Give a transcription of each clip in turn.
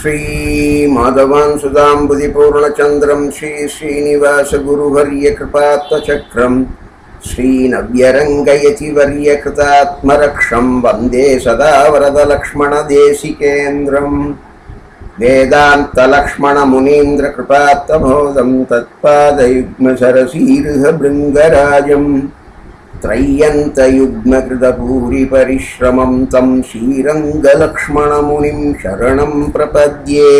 श्री माधवां सुधाम्बुधिपूर्णचन्द्रं श्री श्रीनिवासगुरुवर्यकृपात्तचक्रं श्रीनव्यरङ्गयतिवर्यकृतात्मरक्षं वन्दे सदा वरदलक्ष्मणदेशिकेन्द्रं वेदान्तलक्ष्मणमुनीन्द्रकृपात्तमोदं तत्पादयुग्मसरसीर्हभृङ्गराजम् त्रय्यन्तयुग्मकृतभूरिपरिश्रमं तं श्रीरङ्गलक्ष्मणमुनिं शरणं प्रपद्ये।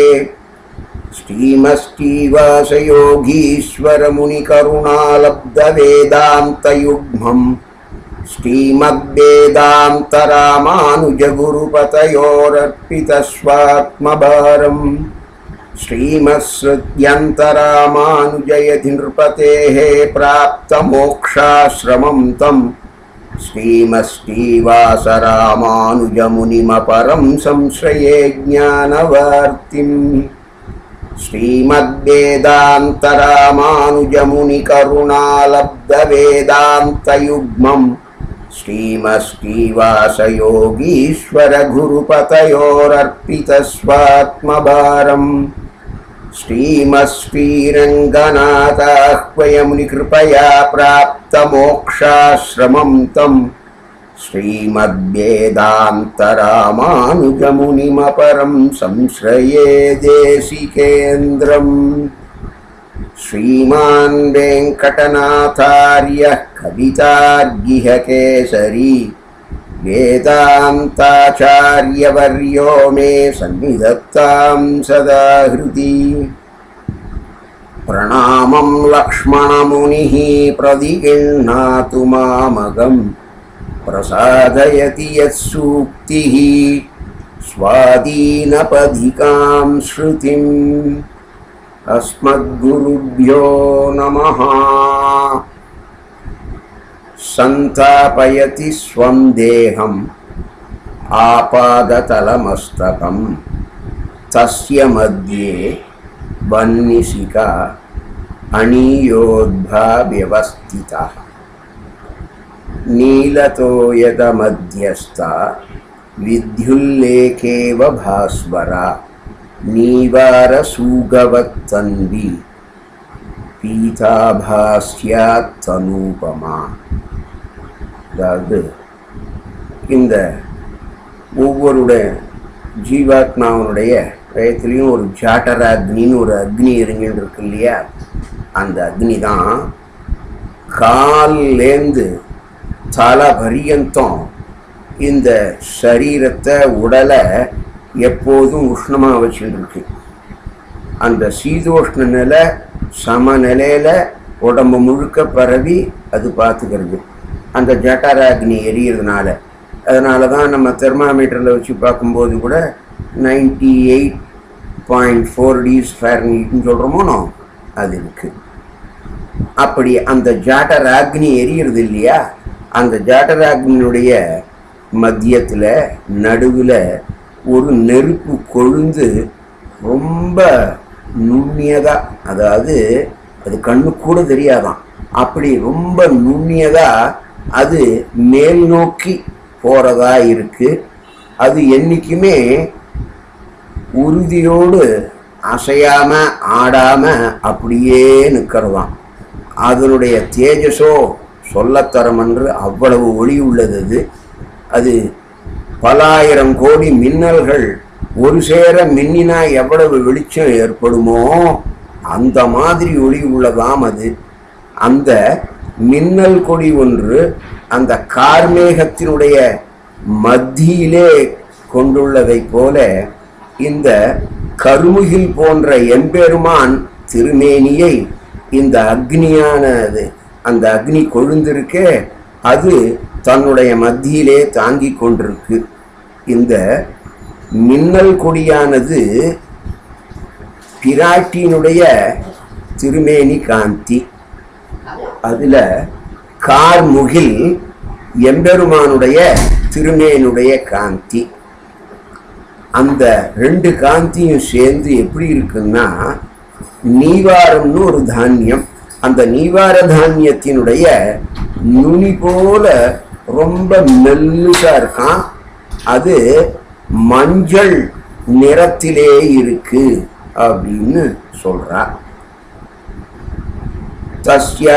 श्रीमस्तीवासयोगीश्वरमुनिकरुणालब्धवेदान्तयुग्मं श्रीमद्वेदान्तरामानुजगुरुपतयोरर्पितस्वात्मभारं श्रीमत्सृत्यन्तरामानुजयति नृपतेः प्राप्तमोक्षाश्रमं तं श्रीमस्तीवासरामानुजमुनिमपरं संश्रये ज्ञानवार्तिम्। श्रीमद्वेदान्तरामानुजमुनिकरुणालब्धवेदान्तयुग्मं श्रीमस्तीवासयोगीश्वरगुरुपतयोरर्पितस्वात्मभारम् श्रीमस्त्रीरङ्गनाथाह्वयमुनिकृपया प्राप्तमोक्षाश्रमं तं श्रीमद्वेदान्तरामानुजमुनिमपरं संश्रये देशिकेन्द्रम्। श्रीमान् वेङ्कटनाथार्यः कवितार्गिहकेसरी वेदान्ताचार्यवर्यो मे सन्निधत्तां सदा हृदि। प्रणामं लक्ष्मणमुनिः प्रदिगृह्णातु मामगं प्रसादयति यत्सूक्तिः स्वादीनपदिकां श्रुतिम्। अस्मद्गुरुभ्यो नमः। संतापयति स्वं देहं आपादतलमस्तकं तस्य मध्ये वन्निशिका अणीयोद्भाव्यवस्थितः नीलतो यदमध्यस्था विद्युल्लेखेव भास्वरा नीवारसूगवत्तन्वी पीताभास्यात्तनूपमा। இந்த ஒவ்வொருட ஜீவாத்மாவனுடைய வயத்துலேயும் ஒரு ஜாட்டர அக்னின்னு ஒரு அக்னி இருங்கின்னு இருக்கு இல்லையா, அந்த அக்னி தான் கால்லேந்து தலை பரியந்தம் இந்த சரீரத்தை உடலை எப்போதும் உஷ்ணமாக வச்சுட்டு இருக்கு. அந்த சீதோஷ்ண நிலை சமநிலையில் உடம்பு முழுக்க பரவி அது பார்த்துக்கிறது அந்த ஜட்டாராக்னி எரியறதுனால. அதனால தான் நம்ம தெர்மாமீட்டரில் வச்சு பார்க்கும்போது கூட 98.4 டிகிரிஸ் ஃபாரன்ஹீட்னு சொல்கிறோமோனோ அது இருக்குது. அப்படி அந்த ஜட்டாராக்னி எரியறது இல்லையா, அந்த ஜட்டாராக்னியுடைய மத்தியத்தில் நடுவில் ஒரு நெருப்பு கொழுந்து ரொம்ப நுண்ணியதாக, அதாவது அது கண்ணு கூட தெரியாதான், அப்படி ரொம்ப நுண்ணியதாக அது மேல் நோக்கி போகிறதா இருக்குது. அது என்றைக்குமே உறுதியோடு அசையாமல் ஆடாமல் அப்படியே நிற்கிறதாம். அதனுடைய தேஜஸோ சொல்லத்தரமன்று அவ்வளவு ஒளி உள்ளது. அது அது பலாயிரம் கோடி மின்னல்கள் ஒரு சேர மின்னினா எவ்வளவு வெளிச்சம் ஏற்படுமோ அந்த மாதிரி ஒளி உள்ளதாம் அது. அந்த மின்னல் கொடி ஒன்று அந்த கார்மேகத்தினுடைய மத்தியிலே கொண்டுள்ளதைப் போல இந்த கருமுகில் போன்ற எம்பெருமான் திருமேனியை இந்த அக்னியானது அந்த அக்னி கொழுந்திருக்க அது தன்னுடைய மத்தியிலே தாங்கி கொண்டிருக்கு. இந்த மின்னல் கொடியானது பிராட்டியினுடைய திருமேனி காந்தி, அதில் கார்முகில் எம்பெருமானுடைய திருமேனுடைய காந்தி, அந்த ரெண்டு காந்தியும் சேர்ந்து எப்படி இருக்குன்னா நீவாரம்னு ஒரு தானியம், அந்த நீவார தானியத்தினுடைய நுனி போல ரொம்ப மெல்லுசாக இருக்கான். அது மஞ்சள் நிறத்திலே இருக்கு அப்படினு சொல்றார். तस्य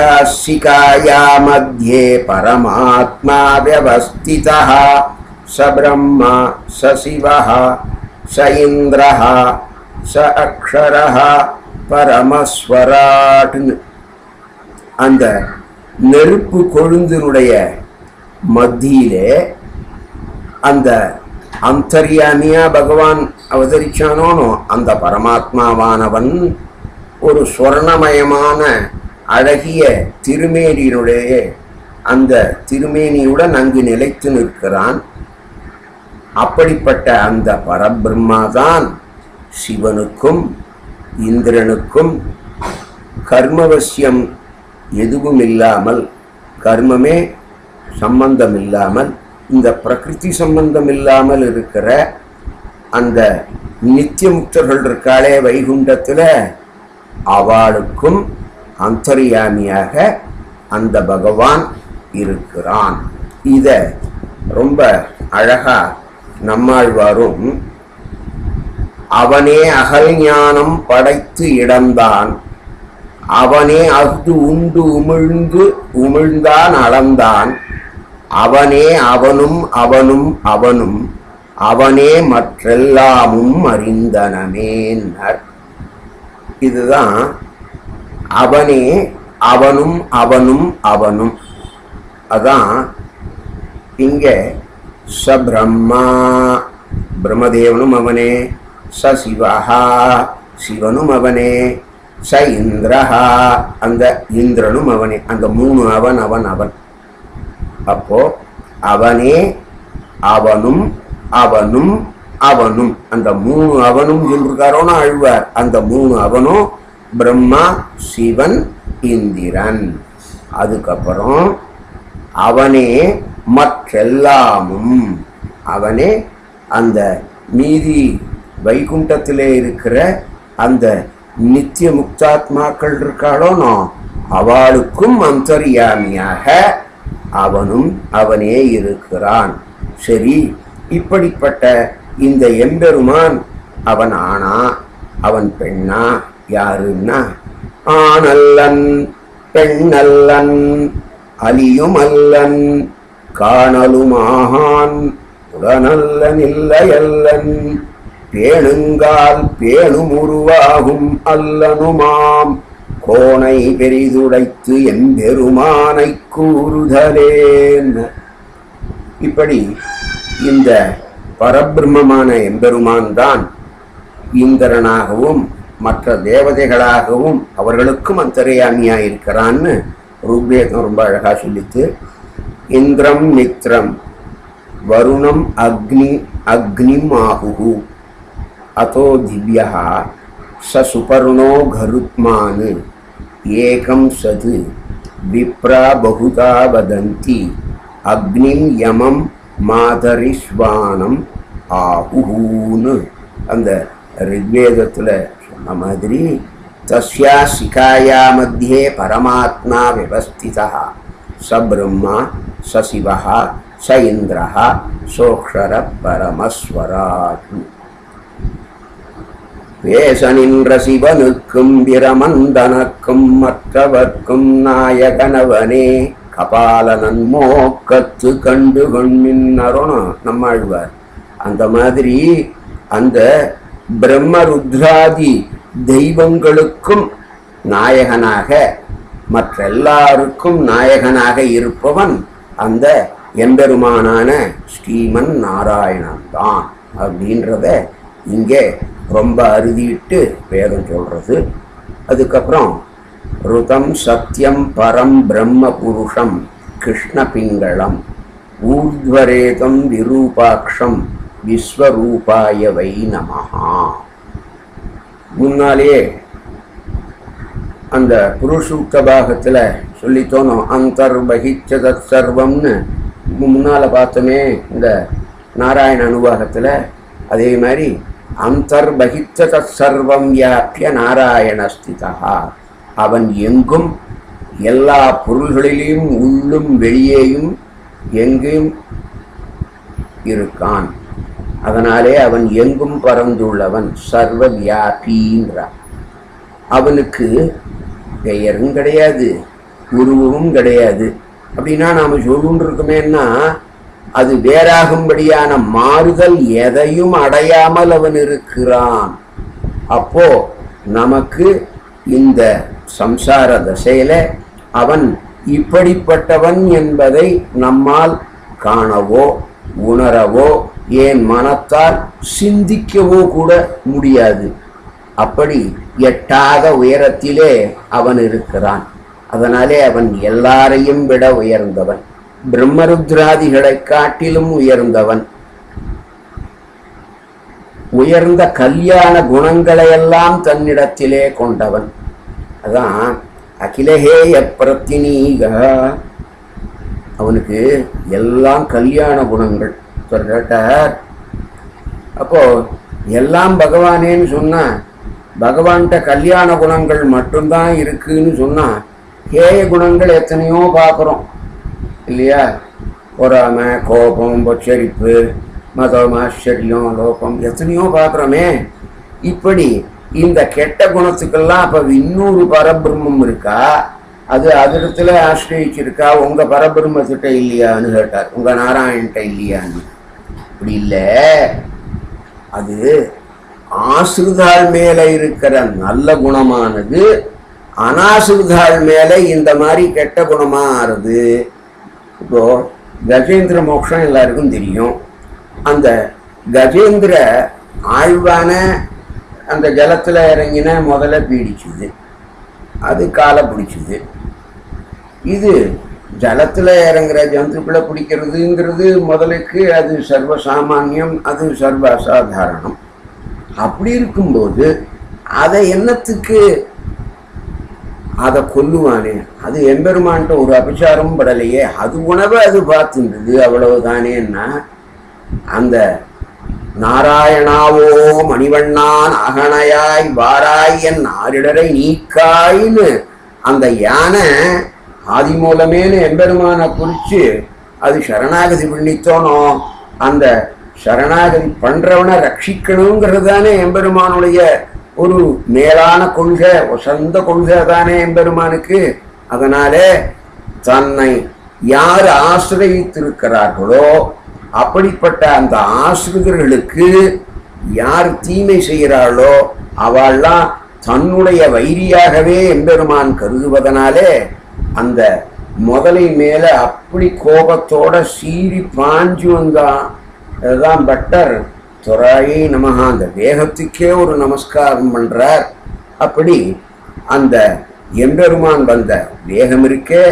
शिकाया मध्ये परमात्मा व्यवस्थितः स ब्रह्मा स शिवः स इन्द्रः स अक्षरः परमस्वराट् அந்த நெருப்பு கொழுந்தினுடைய மத்தியிலே அந்த அந்தர்யாமியா பகவான் அவதரிச்சானோனோ அந்த பரமாத்மாவானவன் ஒரு ஸ்வர்ணமயமான அழகிய திருமேனியுடைய அந்த திருமேனியுடன் அங்கு நிலைத்து நிற்கிறான். அப்படிப்பட்ட அந்த பரபிரம்மாதான் சிவனுக்கும் இந்திரனுக்கும் கர்மவசியம் எதுவும் இல்லாமல் கர்மமே சம்பந்தம் இல்லாமல் இந்த பிரகிருதி சம்பந்தம் இல்லாமல் இருக்கிற அந்த நித்திய முக்தர்கள் இருக்காளே வைகுண்டத்தில் அவளுக்கும் அந்தர்யாமியாக அந்த பகவான் இருக்கிறான். இதை ரொம்ப அழகா நம்மாழ்வாரும் அவனே அகல் ஞானம் படைத்து இடந்தான் அவனே அஃது உண்டு உமிழ்ந்தான் அளந்தான் அவனே அவனும் அவனும் அவனும் அவனே மற்றெல்லாமும் அறிந்தனமேனார். இதுதான் அவனே அவனும் அவனும் அவனும். அதான் இங்கே ச பிரம்மா பிரம்மதேவனும் அவனே, ச சிவஹா சிவனும் அவனே, ச இந்திரஹா அந்த இந்திரனும் அவனே, அந்த மூணு அவன் அவன் அவன். அப்போ அவனே அவனும் அவனும் அவனும் அந்த மூணு அவனும் சொல்றாரோன்னு அழுவார். அந்த மூணு அவனும் பிரம்மா சிவன் இந்திரன். அதுக்கப்புறம் அவனே மற்றெல்லாமும் அவனே அந்த மீதி வைகுண்டத்திலே இருக்கிற அந்த நித்திய முக்தாத்மாக்கள் இருக்காளோனோ அவளுக்கும் அந்தர்யாமியாக அவனும் அவனே இருக்கிறான். சரி, இப்படிப்பட்ட இந்த எம்பெருமான் அவன் ஆனா அவன் பெண்ணா யாருன்னா ஆணல்லன் பெண்ணல்லன் அலியுமல்லன் காணலுமாகான் உடனல்லன் இல்லையல்லன் பேணுங்கால் பேணும் உருவாகும் அல்லனுமாம் கோணை பெரிதுடைத்து எம்பெருமானை கூறுதலேன். இப்படி இந்த பரபிரம்மமான எம்பெருமான் தான் இந்திரனாகவும் மற்ற தேவதைகளாகவும் அவர்களுக்கும் அந்தர்யாமியாக இருக்கிறான்னு ருக்வேதம் ரொம்ப அழகாக சொல்லித்து இந்திரம் மித்ரம் வருணம் அக்னி அக்னிம் ஆகுகு அதோ திவ்யா ச சுபர்ணோ கருத்மான் ஏகம் சது விப்ரா பகுதா வதந்தி அக்னிம் யமம் மாதரிஸ்வானம் ஆகுன்னு அந்த ரிக்வேதத்தில் சொன்ன மாதிரி தஸ்யா சிகாயா மத்தியே பரமாத்மா விவஸ்திதா ச பிரம்மா ச சிவஹா ச இந்திரஹா சோக்ஷர பரமஸ்வராட். பேச நின்ற சிவனுக்கும் பிரமந்தனுக்கும் மற்றவர்க்கும் நாயகனவனே கபாலனன் மோக்கத்து கண்டு கொண்மின்னருணும் நம்மாழ்வார். அந்த மாதிரி அந்த பிரம்ம ருத்ராதி தெய்வங்களுக்கும் நாயகனாக மற்றெல்லாருக்கும் நாயகனாக இருப்பவன் அந்த எம்பெருமானான ஸ்ரீமன் நாராயணன் தான் அப்படின்றத இங்கே ரொம்ப அறுதிட்டு வேதம் சொல்கிறது. அதுக்கப்புறம் ருதம் சத்யம் பரம் பிரம்ம புருஷம் கிருஷ்ணபிங்களம் ஊர்த்வரேதம் விரூபாட்சம் விஸ்வரூபாய வை நமஹா. முன்னாலே அந்த புருஷூக்க பாகத்தில் சொல்லித்தோணும் அந்தர் பகிச்ச தத் சர்வம்னு முன்னால் பார்த்தோமே இந்த நாராயண அனுபாகத்தில். அதே மாதிரி அந்தர் பகிச்ச தத் சர்வம் வியாபிய நாராயணஸ்திதா அவன் எங்கும் எல்லா பொருள்களிலும் உள்ளும் வெளியேயும் எங்கும் இருக்கான். परवन सर्व व्यापी पेयर कड़िया नाम सोलमेना அது வேறாகும்படியான மாறுதல் எதையும் அடையாமல் அவன் இருக்கிறான். அப்போ நமக்கு இந்த சம்சார தசையில அவன் இப்படிப்பட்டவன் என்பதை நம்மால் காணவோ உணரவோ ஏன் மனத்தால் சிந்திக்கவோ கூட முடியாது. அப்படி எட்டாத உயரத்திலே அவன் இருக்கிறான். அதனாலே அவன் எல்லாரையும் விட உயர்ந்தவன். பிரம்மருத்ராதிகளை காட்டிலும் உயர்ந்தவன். உயர்ந்த கல்யாண குணங்களை எல்லாம் தன்னிடத்திலே கொண்டவன். அதான் அகிலஹேய பிரதிநீக. அவனுக்கு எல்லாம் கல்யாண குணங்கள் சொல்றார். அப்போ எல்லாம் பகவானேன்னு சொன்னா பகவான்கிட்ட கல்யாண குணங்கள் மட்டும்தான் இருக்குன்னு சொன்னா ஹேய குணங்கள் எத்தனையோ பார்க்குறோம் இல்லையா? பொறாமை, கோபம், பொச்சரிப்பு, மதம், ஆச்சரியம், லோபம் எத்தனையோ பார்க்குறோமே. இப்படி இந்த கெட்ட குணத்துக்கெல்லாம் அப்போ இன்னொரு பரபிரம்மம் இருக்கா, அது அதிடத்துல ஆசிரியிருக்கா, உங்கள் பரபிரம்மத்திட்ட இல்லையான்னு கேட்டார். உங்கள் நாராயண்கிட்ட இல்லையான்னு. இப்படி இல்லை, அது ஆசிரிதால் மேலே இருக்கிற நல்ல குணமானது அனாசிரிதால் மேலே இந்த மாதிரி கெட்ட குணமாக ஆறுது. இப்போ கஜேந்திர மோட்சம் எல்லாருக்கும் தெரியும். அந்த கஜேந்திர ஆழ்வான அந்த ஜலத்தில் இறங்கின முதல்ல பீடிச்சுது, அது காலை பிடிச்சிது. இது ஜலத்தில் இறங்குற ஜந்துக்குள்ளே பிடிக்கிறதுங்கிறது முதலுக்கு அது சர்வசாமான்யம், அது சர்வ அசாதாரணம். அப்படி இருக்கும்போது அதை என்னத்துக்கு அதை கொல்லுவானே, அது எம்பெருமான்ட்ட ஒரு அபிச்சாரம் படலையே, அது உணவை அது பார்த்துருந்தது அவ்வளவுதானேன்னா அந்த நாராயணாவோ மணிவண்ணான் அகனையாய் வாராய் என் ஆரிடரை நீக்காயின்னு அந்த யானை ஆதி மூலமேனு எம்பெருமானை குறித்து அது சரணாகதி பண்ணித்தோனோ அந்த சரணாகதி பண்ணுறவனை ரட்சிக்கணுங்கிறது தானே எம்பெருமானுடைய ஒரு மேலான கொள்கை, வசந்த கொள்கை தானே எம்பெருமானுக்கு. அதனாலே தன்னை யார் ஆசிரியிருக்கிறார்களோ அப்படிப்பட்ட அந்த ஆசிரியர்களுக்கு யார் தீமை செய்கிறாளோ அவள்லாம் தன்னுடைய வைரியாகவே எம்பெருமான் கருதுவதனாலே அந்த முதலை மேலே அப்படி கோபத்தோட சீறி பாஞ்சு வந்தான். அதுதான் பட்டர் துராயை நமகா, அந்த வேகத்துக்கே ஒரு நமஸ்காரம் பண்ணுறார். அப்படி அந்த எம்பெருமான் வந்த வேகம் இருக்கே,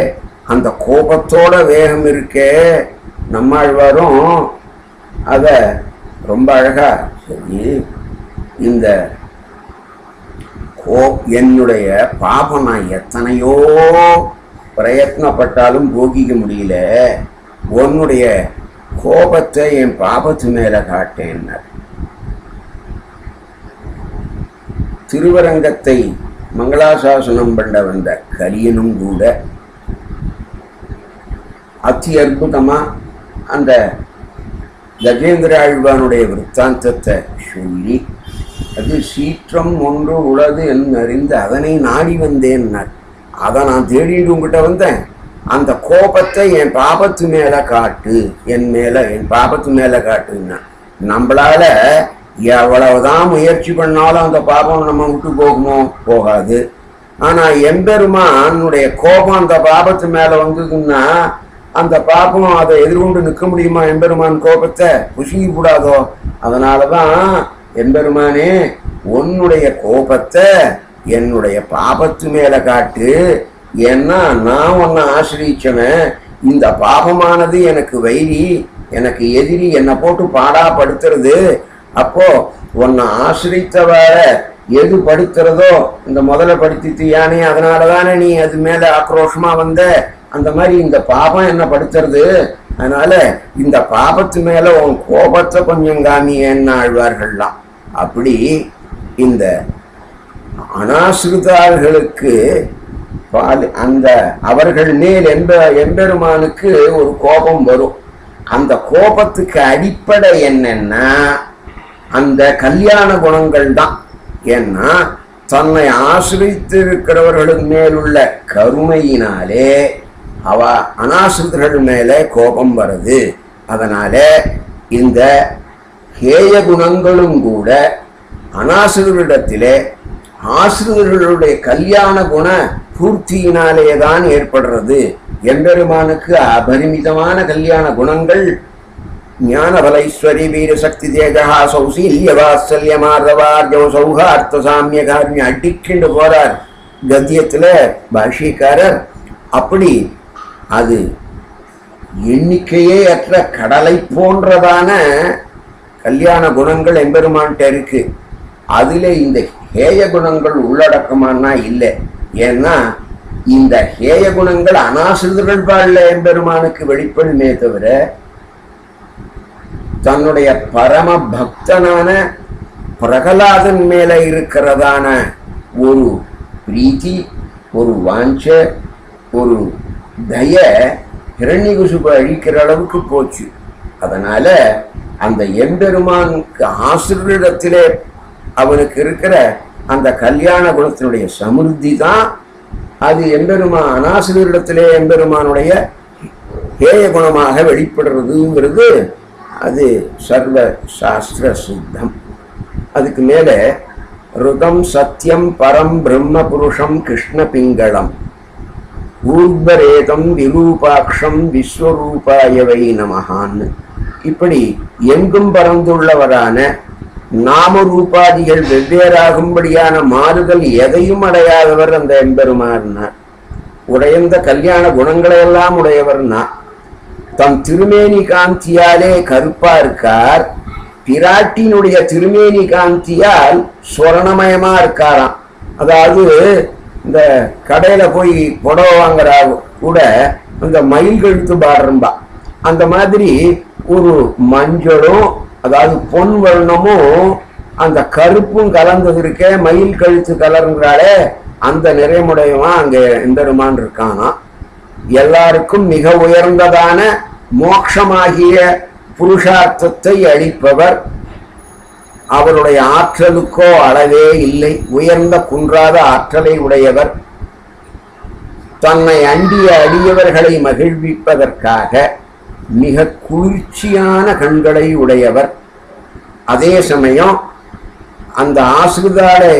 அந்த கோபத்தோட வேகம் இருக்கே, நம்மாழ்வாரும் அதை ரொம்ப அழகா சரி இந்த என்னுடைய பாபம் நான் எத்தனையோ பிரயத்னப்பட்டாலும் போகிக்க முடியல, உன்னுடைய கோபத்தை என் பாபத்து மேல காட்டேன். திருவரங்கத்தை மங்களாசாசனம் பண்ண வந்த கலியனும் கூட அதி அற்புதமா அந்த கஜேந்திர ஆழ்வானுடைய விற்த்தாந்தத்தை சொல்லி அது சீற்றம் ஒன்று உள்ளது என்று அறிந்து அதனை நாடி வந்தேன். அதை நான் தேடிட்டு உங்ககிட்ட வந்தேன், அந்த கோபத்தை என் பாபத்து மேலே காட்டு, என் பாபத்து மேலே காட்டுன்னா நம்மளால எவ்வளவுதான் முயற்சி பண்ணாலும் அந்த பாபம் நம்ம விட்டு போகுமோ? போகாது. ஆனால் எம்பெருமானுடைய கோபம் அந்த பாபத்து மேலே வந்ததுன்னா அந்த பாபம் அதை எதிர்கொண்டு நிற்க முடியுமா? எம்பெருமான் கோபத்தை புசுங்கி கூடாதோ. அதனால தான் எம்பெருமானே உன்னுடைய கோபத்தை என்னுடைய பாபத்து மேலே காட்டு, ஏன்னா நான் ஒன்றை ஆசிரியிச்சவன், இந்த பாபமானது எனக்கு வைரி, எனக்கு எதிரி, என்னை போட்டு பாடாப்படுத்துறது. அப்போ உன்னை ஆசிரித்தவர எது படுத்துறதோ, இந்த முதல்ல படுத்திட்டு யானே, அதனால தானே நீ அது மேலே ஆக்ரோஷமாக வந்த, அந்த மாதிரி இந்த பாபம் என்னை படுத்துறது, அதனால இந்த பாபத்து மேலே உன் கோபத்தை கொஞ்சம் காமியன்னு ஆழ்வார்கள்லாம். அப்படி இந்த அனாசிரித்தார்களுக்கு அவர்கள் மேல் எம்பெருமானுக்கு ஒரு கோபம் வரும். அந்த கோபத்துக்கு அடிப்படை என்னன்னா அந்த கல்யாண குணங்கள் தான். ஏன்னா தன்னை ஆசிரித்திருக்கிறவர்கள் மேலுள்ள கருணையினாலே அவ அனாசிரித்தர்கள் மேலே கோபம் வருது. அதனாலே இந்த ஹேய குணங்களும் கூட அனாசிரிடத்திலே ஆசிரியர்களுடைய கல்யாண குண பூர்த்தியினாலேதான் ஏற்படுறது. எம்பெருமானுக்கு அபரிமிதமான கல்யாண குணங்கள் ஞானபலைஸ்வரி வீரசக்தி தேஜகா சௌசீல்யவாத்சல்யமார்தவார்ஜவ சௌஹார்த்த சாமிய காரியம் அடிக்கிண்டு போறார் கத்தியத்தில் பாஷிக்காரர். அப்படி அது எண்ணிக்கையே அற்ற கடலை போன்றதான கல்யாண குணங்கள் எம்பெருமான்கிட்ட இருக்கு. அதில் இந்த ஹேய குணங்கள் உள்ளடக்கமானா இல்லை. ஏன்னா இந்த ஹேய குணங்கள் அனாசிரிதர்கள் பாடல எம்பெருமானுக்கு வெளிப்படுமே தவிர தன்னுடைய பரம பக்தனான பிரகலாதன் மேல இருக்கிறதான ஒரு பிரீத்தி, ஒரு வாஞ்ச, ஒரு தய ஹிரண்யகுசுவை அழிக்கிற அளவுக்கு போச்சு. அதனால அந்த எம்பெருமானுக்கு ஆசிரியரிடத்திலே அவனுக்கு இருக்கிற அந்த கல்யாண குணத்தினுடைய சமிருத்தி தான் அது எம்பெருமான் அனாசிரியரிடத்திலே எம்பெருமானுடைய ஹேய குணமாக வெளிப்படுறதுங்கிறது அது சர்வ சாஸ்திர சித்தம். அதுக்கு மேலே ருதம் சத்தியம் பரம் பிரம்ம புருஷம் கிருஷ்ண பிங்களம் ஊர்வரேதம் விரூபாட்சம் விஸ்வரூபாயவை நமஹான்னு இப்படி எங்கும் பறந்துள்ளவரான நாமரூபாதிகள் வெவ்வேறாகும்படியான மாறுதல் எதையும் அடையாதவர் அந்த எம்பெருமானா. உடையந்த கல்யாண குணங்களையெல்லாம் உடையவர்னா தன் திருமேனி காந்தியாலே கருப்பார்க்கார், பிராட்டியினுடைய திருமேனி காந்தியால் சுவர்ணமயமா இருக்காராம். அதாவது இந்த கடையில போய் புடவை வாங்குறா கூட அந்த மயில் கழுத்து பாடுறா அந்த மாதிரி ஒரு மஞ்சளும் அதாவது பொன் வர்ணமும் அந்த கருப்பும் கலந்தது இருக்க மயில் கழுத்து கலருங்கிறாலே அந்த நிறைமுடையவன் அங்கே எம்பெருமான் இருக்கானா. எல்லாருக்கும் மிக உயர்ந்ததான மோட்சமாகிய புருஷார்த்தத்தை அளிப்பவர். அவருடைய ஆற்றலுக்கோ அளவே இல்லை. உயர்ந்த குன்றாத ஆற்றலை உடையவர். தன்னை அண்டிய அடியவர்களை மகிழ்விப்பதற்காக மிக குளிர்ச்சியான கண்களை உடையவர். அதே சமயம் அந்த ஆசிரிதாலை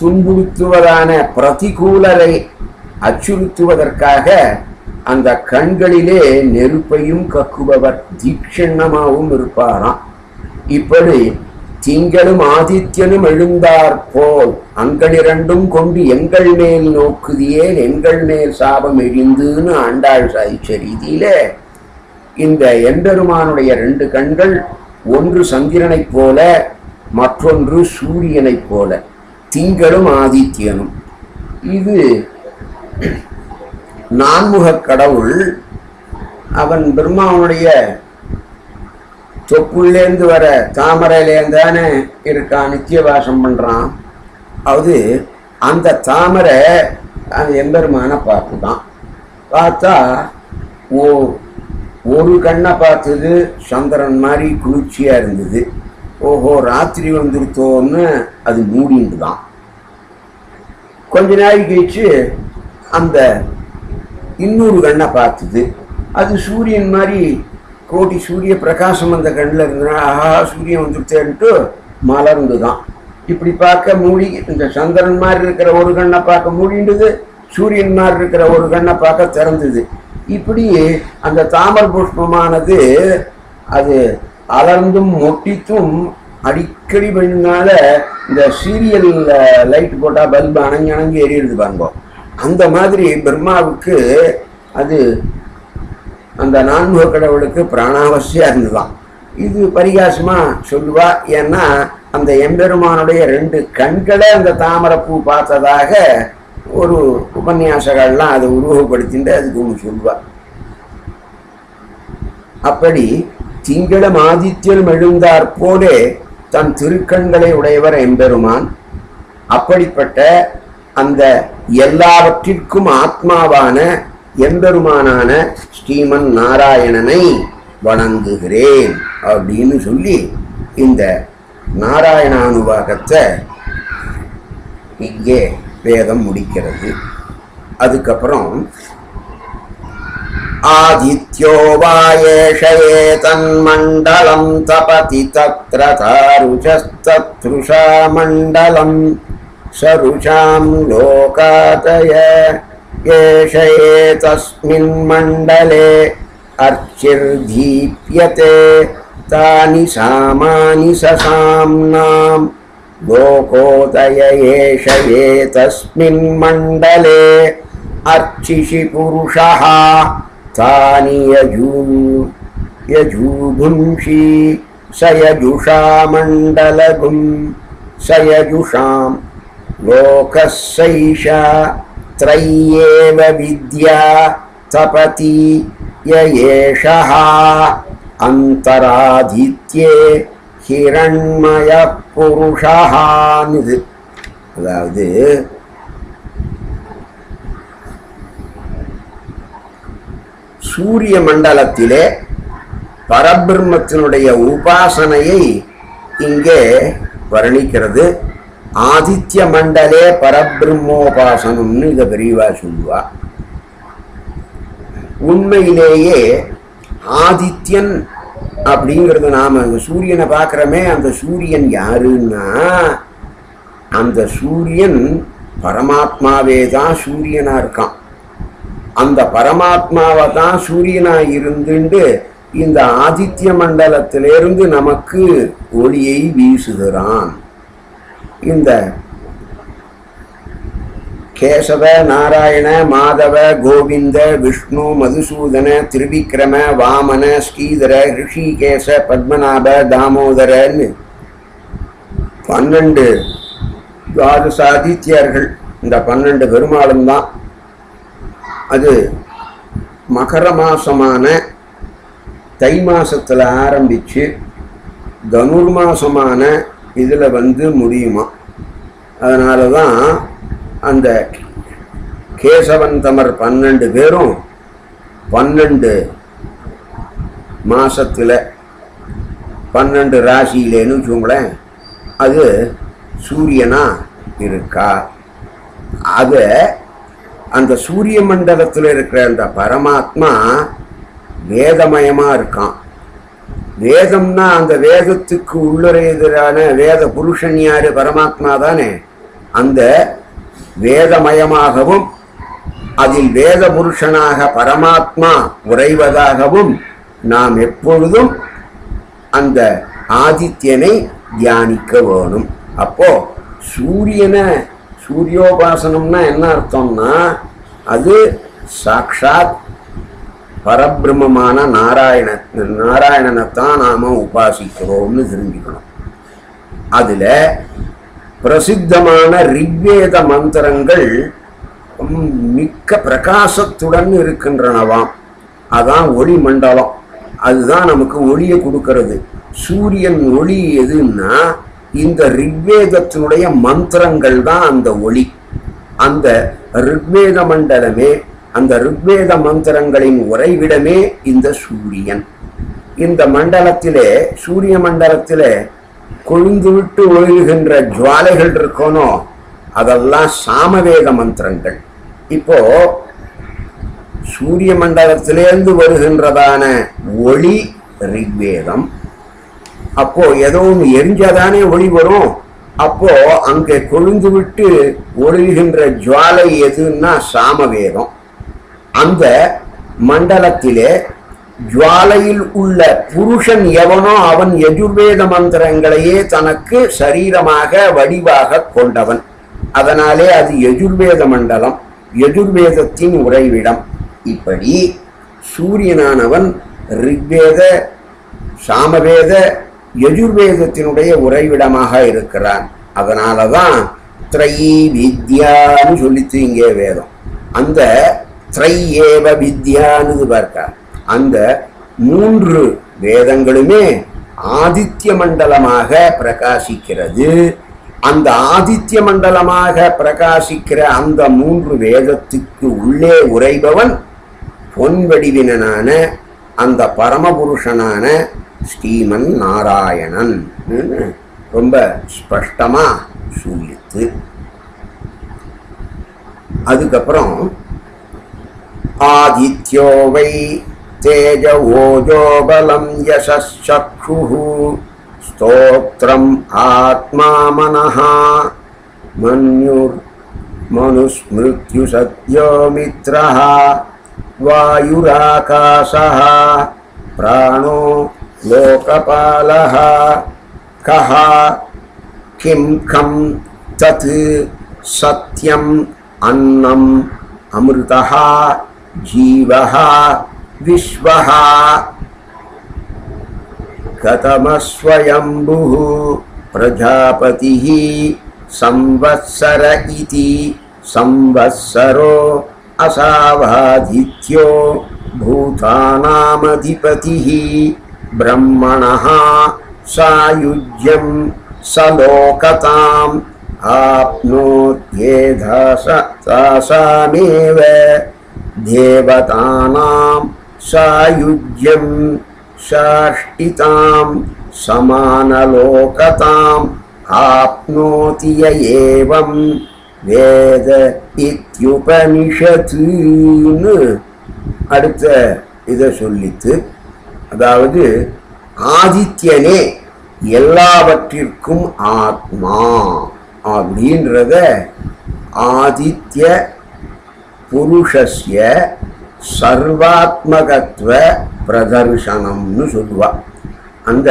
துன்புறுத்துவதான பிரதிகூலரை அச்சுறுத்துவதற்காக அந்த கண்களிலே நெருப்பையும் கக்குபவர் தீட்சணமாகவும் இருப்பாராம். இப்படி திங்களும் ஆதித்யனும் எழுந்தாற்போல் அங்களிரண்டும் கொண்டு எங்கள் மேல் நோக்குதியேன் எங்கள் மேல் சாபம் எழுந்துன்னு ஆண்டாள் சாதிச்ச ரீதியிலே இந்த எம்பெருமானுடைய ரெண்டு கண்கள் ஒன்று சந்திரனைப் போல மற்றொன்று சூரியனைப் போல திங்களும் ஆதித்யனும். இது நான்முகக் கடவுள். அவன் பிரம்மாவுடைய தொப்புலேருந்து வர தாமரையிலேருந்தானே இருக்கான், நித்தியவாசம் பண்ணுறான். அது அந்த தாமரை அந்த எம்பெருமான பார்த்துதான் பார்த்தா ஒரு கண்ணை பார்த்தது சந்திரன் மாதிரி குளிர்ச்சியாக இருந்தது. ஓஹோ ராத்திரி வந்துருத்தோன்னு அது மூடிண்டு தான். கொஞ்ச நாள் கழிச்சு அந்த இன்னொரு கண்ணை பார்த்தது. அது சூரியன் மாதிரி கோடி சூரிய பிரகாசம் அந்த கண்ணில் இருந்ததுனா ஆஹா சூரியன் வந்துருத்தேன்ட்டு மலர்ந்து தான். இப்படி பார்க்க மூடி இந்த சந்திரன் மாதிரி இருக்கிற ஒரு கண்ணை பார்க்க மூடிண்டுது, சூரியன் மாதிரி இருக்கிற ஒரு கண்ணை பார்க்க திறந்தது. இப்படி அந்த தாமரை புஷ்பமானது அது அலர்ந்தும் மொட்டித்தும் அடிக்கடி பண்ணால இந்த சீரியலில் லைட் போட்டால் பல்பு அணங்கி அணங்கி எரியிறது பாருங்க. அந்த மாதிரி பிரம்மாவுக்கு அது அந்த நான்முக கடவுளுக்கு பிராணாவசியாக இருந்துதான். இது பரிகாசமாக சொல்லுவா. ஏன்னா அந்த எம்பெருமானுடைய ரெண்டு கண்களை அந்த தாமரைப்பூ பார்த்ததாக ஒரு உபன்யாசகள்லாம் அதை உருவகப்படுத்திட்டு அதுக்கு ஒன்று சொல்வார். அப்படி திங்களும் ஆதித்யனும் எழுந்தார் போலே தன் திருக்கண்களை உடையவர் எம்பெருமான். அப்படிப்பட்ட அந்த எல்லாவற்றிற்கும் ஆத்மாவான எம்பெருமானான ஸ்ரீமன் நாராயணனை வணங்குகிறேன் அப்படின்னு சொல்லி இந்த நாராயணானுபாகத்தை இங்கே வேதம் முடிக்கிறது. அதுக்கப்புறம் आदित्यो वायेशये तन्मण्डलं तपति तत्र तारुचस्तत्रुषा मण्डलं सरुषां लोकातय येशये तस्मिन् मण्डले अर्चिर्दीप्यते तानि सामानि ससाम्नां लोकोतय येशये तस्मिन् मण्डले अर्चिषि पुरुषः तानि यजूभुंषि सयजुषा मण्डलगुं सयजुषां लोकस्यैषा त्रय्येव विद्या तपति ययेषः अन्तरादित्ये हिरण्मयः पुरुषः सूर्य मंडलत्तिले परब्रह्मत्तिनुடைய उपासனையை इंगे वर्णिक्किरदु. आदित्य मंडले परब्रह्मोपासनम्नु इद परिवा सोल्वा. उन्मैयिलेये आदित्यन अप्पडिंगिरदु नाम सूर्यन पाक्कறமே. அந்த சூரியன் யாருன்னா அந்த சூரியன் பரமாத்மாவே தான் சூரியனா இருக்கான். அந்த பரமாத்மாவை தான் சூரியனாக இருந்துண்டு இந்த ஆதித்ய மண்டலத்திலிருந்து நமக்கு ஒளியை வீசுகிறான். இந்த கேசவ நாராயண மாதவ கோவிந்த விஷ்ணு மதுசூதன திருவிக்ரம வாமன ஸ்ரீதர ரிஷிகேச பத்மநாப தாமோதரன்னு 12 துவாதசாதித்யர்கள். இந்த 12 பெருமாளும் தான். அது மகர மாசமான தை மாசத்தில் ஆரம்பித்து தனுர்மாசமான இதில் வந்து முடியுமா. அதனால தான் அந்த கேசவந்தமர் 12 பேரும் 12 மாசத்தில் 12 ராசியிலேன்னு வச்சுங்களேன். அது சூரியனாக இருக்கா. அதை அந்த சூரிய மண்டலத்தில் இருக்கிற அந்த பரமாத்மா வேதமயமாக இருக்கான். வேதம்னா அந்த வேதத்துக்கு உள்ளுறையான வேத புருஷன் யார்? பரமாத்மா தானே. அந்த வேதமயமாகவும் அதில் வேத புருஷனாக பரமாத்மா உறைவதாகவும் நாம் எப்பொழுதும் அந்த ஆதித்யனை தியானிக்க வேணும். அப்போது சூரியனை सूर्योपासनम्ना एन्ना अर्थम्ना अदु साक्षात् परब्रह्ममान नारायण नारायणनत्तान नाम उपासिक्किरोम्नु तेरिञ्जुक्कणुम. अदुल प्रसिद्धमान ऋग्वेद मंत्रंगल मिक्क प्रकाशत्तुडन इरुक्किன்றனவாம். अदान ओलि मंडलम. अदुदान नमक्कु ओलियै कुडुक्किरदु. सूर्यन ओलि एदुन्ना இந்த ரிக்வேதத்தினுடைய மந்திரங்கள் தான் அந்த ஒளி. அந்த ரிக்வேத மண்டலமே, அந்த ரிக்வேத மந்திரங்களின் உறைவிடமே இந்த சூரியன். இந்த மண்டலத்திலே சூரிய மண்டலத்திலே கொழுந்து விட்டு ஒழுகுகின்ற ஜுவாலைகள் இருக்கோனோ அதெல்லாம் சாமவேத மந்திரங்கள். இப்போ சூரிய மண்டலத்திலேருந்து வருகின்றதான ஒளி ரிக்வேதம். அப்போ ஏதோ ஒன்று எரிஞ்சாதானே ஒளி வரும். அப்போ அங்கே கொழுந்து விட்டு ஒழுகின்ற ஜுவாலை எதுன்னா சாமவேதம். அந்த மண்டலத்திலே ஜுவாலையில் உள்ள புருஷன் எவனோ அவன் யஜுர்வேத மந்திரங்களையே தனக்கு சரீரமாக வடிவாக கொண்டவன். அதனாலே அது யஜுர்வேத மண்டலம், யஜுர்வேதத்தின் உறைவிடம். இப்படி சூரியனானவன் ரிக்வேத சாமவேத யஜுர்வேதத்தினுடைய உறைவிடமாக இருக்கிறான். அதனால தான் த்ரயி வித்யான்னு சொல்லித்து இங்கே வேதம். அந்த த்ரையேவ வித்யான்னு பார்க்க அந்த 3 வேதங்களுமே ஆதித்ய மண்டலமாக பிரகாசிக்கிறது. அந்த ஆதித்ய மண்டலமாக பிரகாசிக்கிற அந்த 3 வேதத்துக்கு உள்ளே உறைபவன் பொன்வடிவினனான அந்த பரமபுருஷனான ஸ்ரீமன் நாராயணன் ரொம்ப ஸ்பஷ்டமாக சொல்லித்து. அதுக்கப்புறம் ஆதித்யோவை तेज ओजोबलम यशस्चक्षु स्तोत्रम आत्मा मनः मन्युर् मनुस्मृत्यु सत्यो मित्रः वायुराकाशः प्राणो लोकपालः कः किं खं तत् सत्यम अन्नम अमृतः जीवः विश्वः कतमस्वयंभुः प्रजापतिः संवत्सर इति संवत्सरो असावादित्यो भूतानामधिपतिः ब्रह्मणः सायुज्यं सलोकताम् आप्नोत्येधास तासामेव देवतानाम् सायुज्यं साष्टितां समानलोकतां आप्नोति य एवं वेद इत्युपनिषत्. அடுத்த இத சொல்லித்து, அதாவது ஆதித்யனே எல்லாவற்றிற்கும் ஆத்மா அப்படின்றத ஆதித்ய புருஷஸ்ய सर्वात्मकत्व प्रदर्शनम्नु सोल्वा. अंद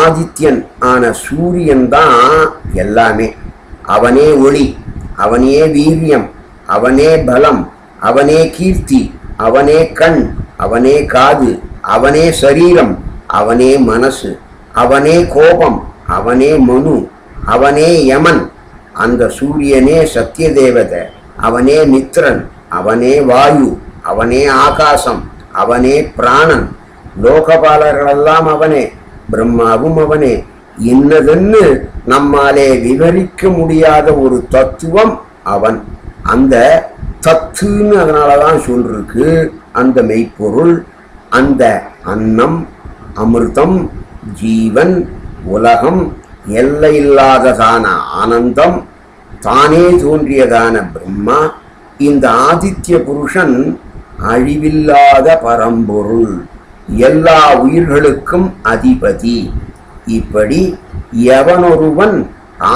आदित्यन आना सूर्यन दान एल्लामे अवने ओळि अवने वीर्यम अवने बलम अवने कीर्ति अवने कण अवने कादु अवने शरीरम अवने मनस अवने कोपम अवने मनु अवने यमन. अंद सूर्यने सत्य देवता अवने मित्रन अवने वायु अवने आकाशम अवने प्राणन लोकपालगळெல்லாம் अवने ब्रह्मावुम अवने இன்னதென்னு நம்மாலே விவரிக்க முடியாத ஒரு தத்துவம் அவன். அந்த தத்துன்னு அதனால தான் சொல்ருக்கு. அந்த மெய்ப்பொருள், அந்த அன்னம், அமிர்தம், ஜீவன், உலகம், எல்லையில்லாததான ஆனந்தம், தானே தோன்றியதான பிரம்மா, இந்த ஆதித்ய புருஷன் அழிவில்லாத பரம்பொருள், எல்லா உயிர்களுக்கும் அதிபதி. இப்படி எவனொருவன்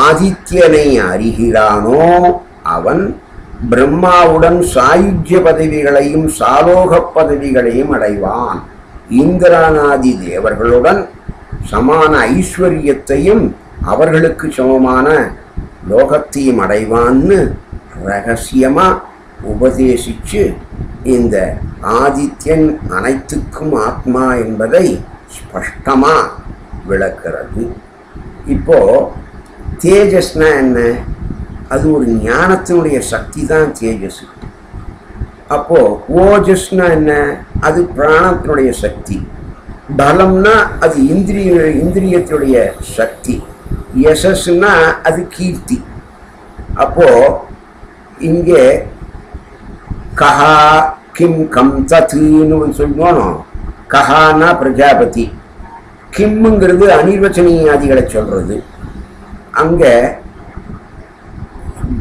ஆதித்யனை அறிகிறானோ அவன் பிரம்மாவுடன் சாயுஜ்ய பதவிகளையும் சாலோக பதவிகளையும் அடைவான். இந்திரானாதி தேவர்களுடன் சமான ஐஸ்வர்யத்தையும் அவர்களுக்கு சமமான லோகத்தையும் அடைவான்னு ரகசியமா உபதேசிச்சு இந்த ஆதித்யன் அனைத்துக்கும் ஆத்மா என்பதை ஸ்பஷ்டமா விளக்கிறது. இப்போ தேஜஸ்னா என்ன? அது ஒரு ஞானத்தினுடைய சக்தி தான் தேஜஸ். அப்போ ஓஜஸ்னா என்ன? அது பிராணத்தினுடைய சக்தி. பலம்னா அது இந்திரியத்தினுடைய சக்தி. யசஸ்னா அது கீர்த்தி. அப்போ இங்கே கஹா கிம் கம் தத்துன்னு சொல்லுவானோ, கஹானா பிரஜாபதி, கிம்ங்கிறது அனிர்வச்சனீயாதிகளை சொல்கிறது. அங்கே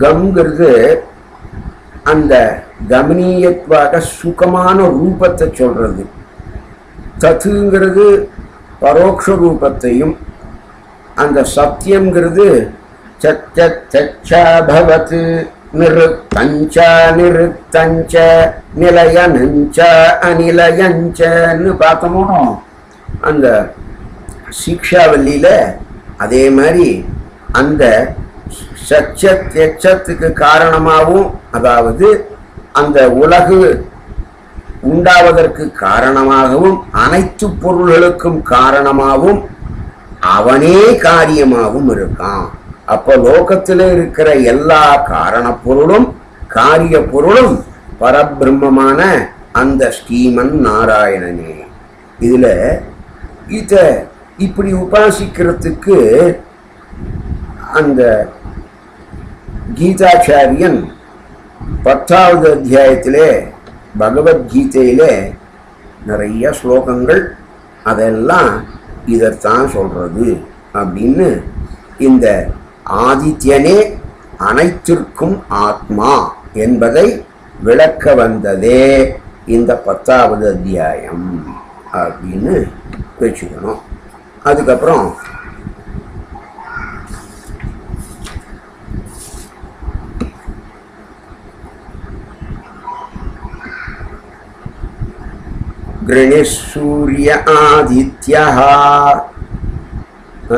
கம்ங்கிறது அந்த கமனீயத்வாக சுகமான ரூபத்தை சொல்கிறது. தத்துங்கிறது பரோட்ச ரூபத்தையும், அந்த சத்தியங்கிறது சச்சச்சச்சபவத் நிருத்தஞ்ச நிருத்தஞ்ச நிலயனஞ்ச அநிலயஞ்சன்னு பார்த்தோமோ அந்த சிக்ஷாவல்லியில். அதே மாதிரி அந்த சச்சத்துக்கு காரணமாகவும், அதாவது அந்த உலகு உண்டாவதற்கு காரணமாகவும் அனைத்து பொருள்களுக்கும் காரணமாகவும் அவனே காரியமாகவும் இருக்கான். அப்போ லோகத்தில் இருக்கிற எல்லா காரண பொருளும் காரிய பொருளும் பரபிரம்மமான அந்த ஸ்ரீமன் நாராயணனே. இதில் இதை இப்படி உபாசிக்கிறதுக்கு அந்த கீதாச்சாரியன் 10வது அத்தியாயத்திலே பகவத்கீதையிலே நிறைய ஸ்லோகங்கள் அதெல்லாம் இதத்தான் சொல்றது அப்படின்னு இந்த ஆதித்யனே அனைத்திற்கும் ஆத்மா என்பதை விளக்க வந்ததே இந்த 10வது அத்தியாயம் அப்படின்னு பேசிக்கணும். அதுக்கப்புறம் गृणिसूर्य आदित्यः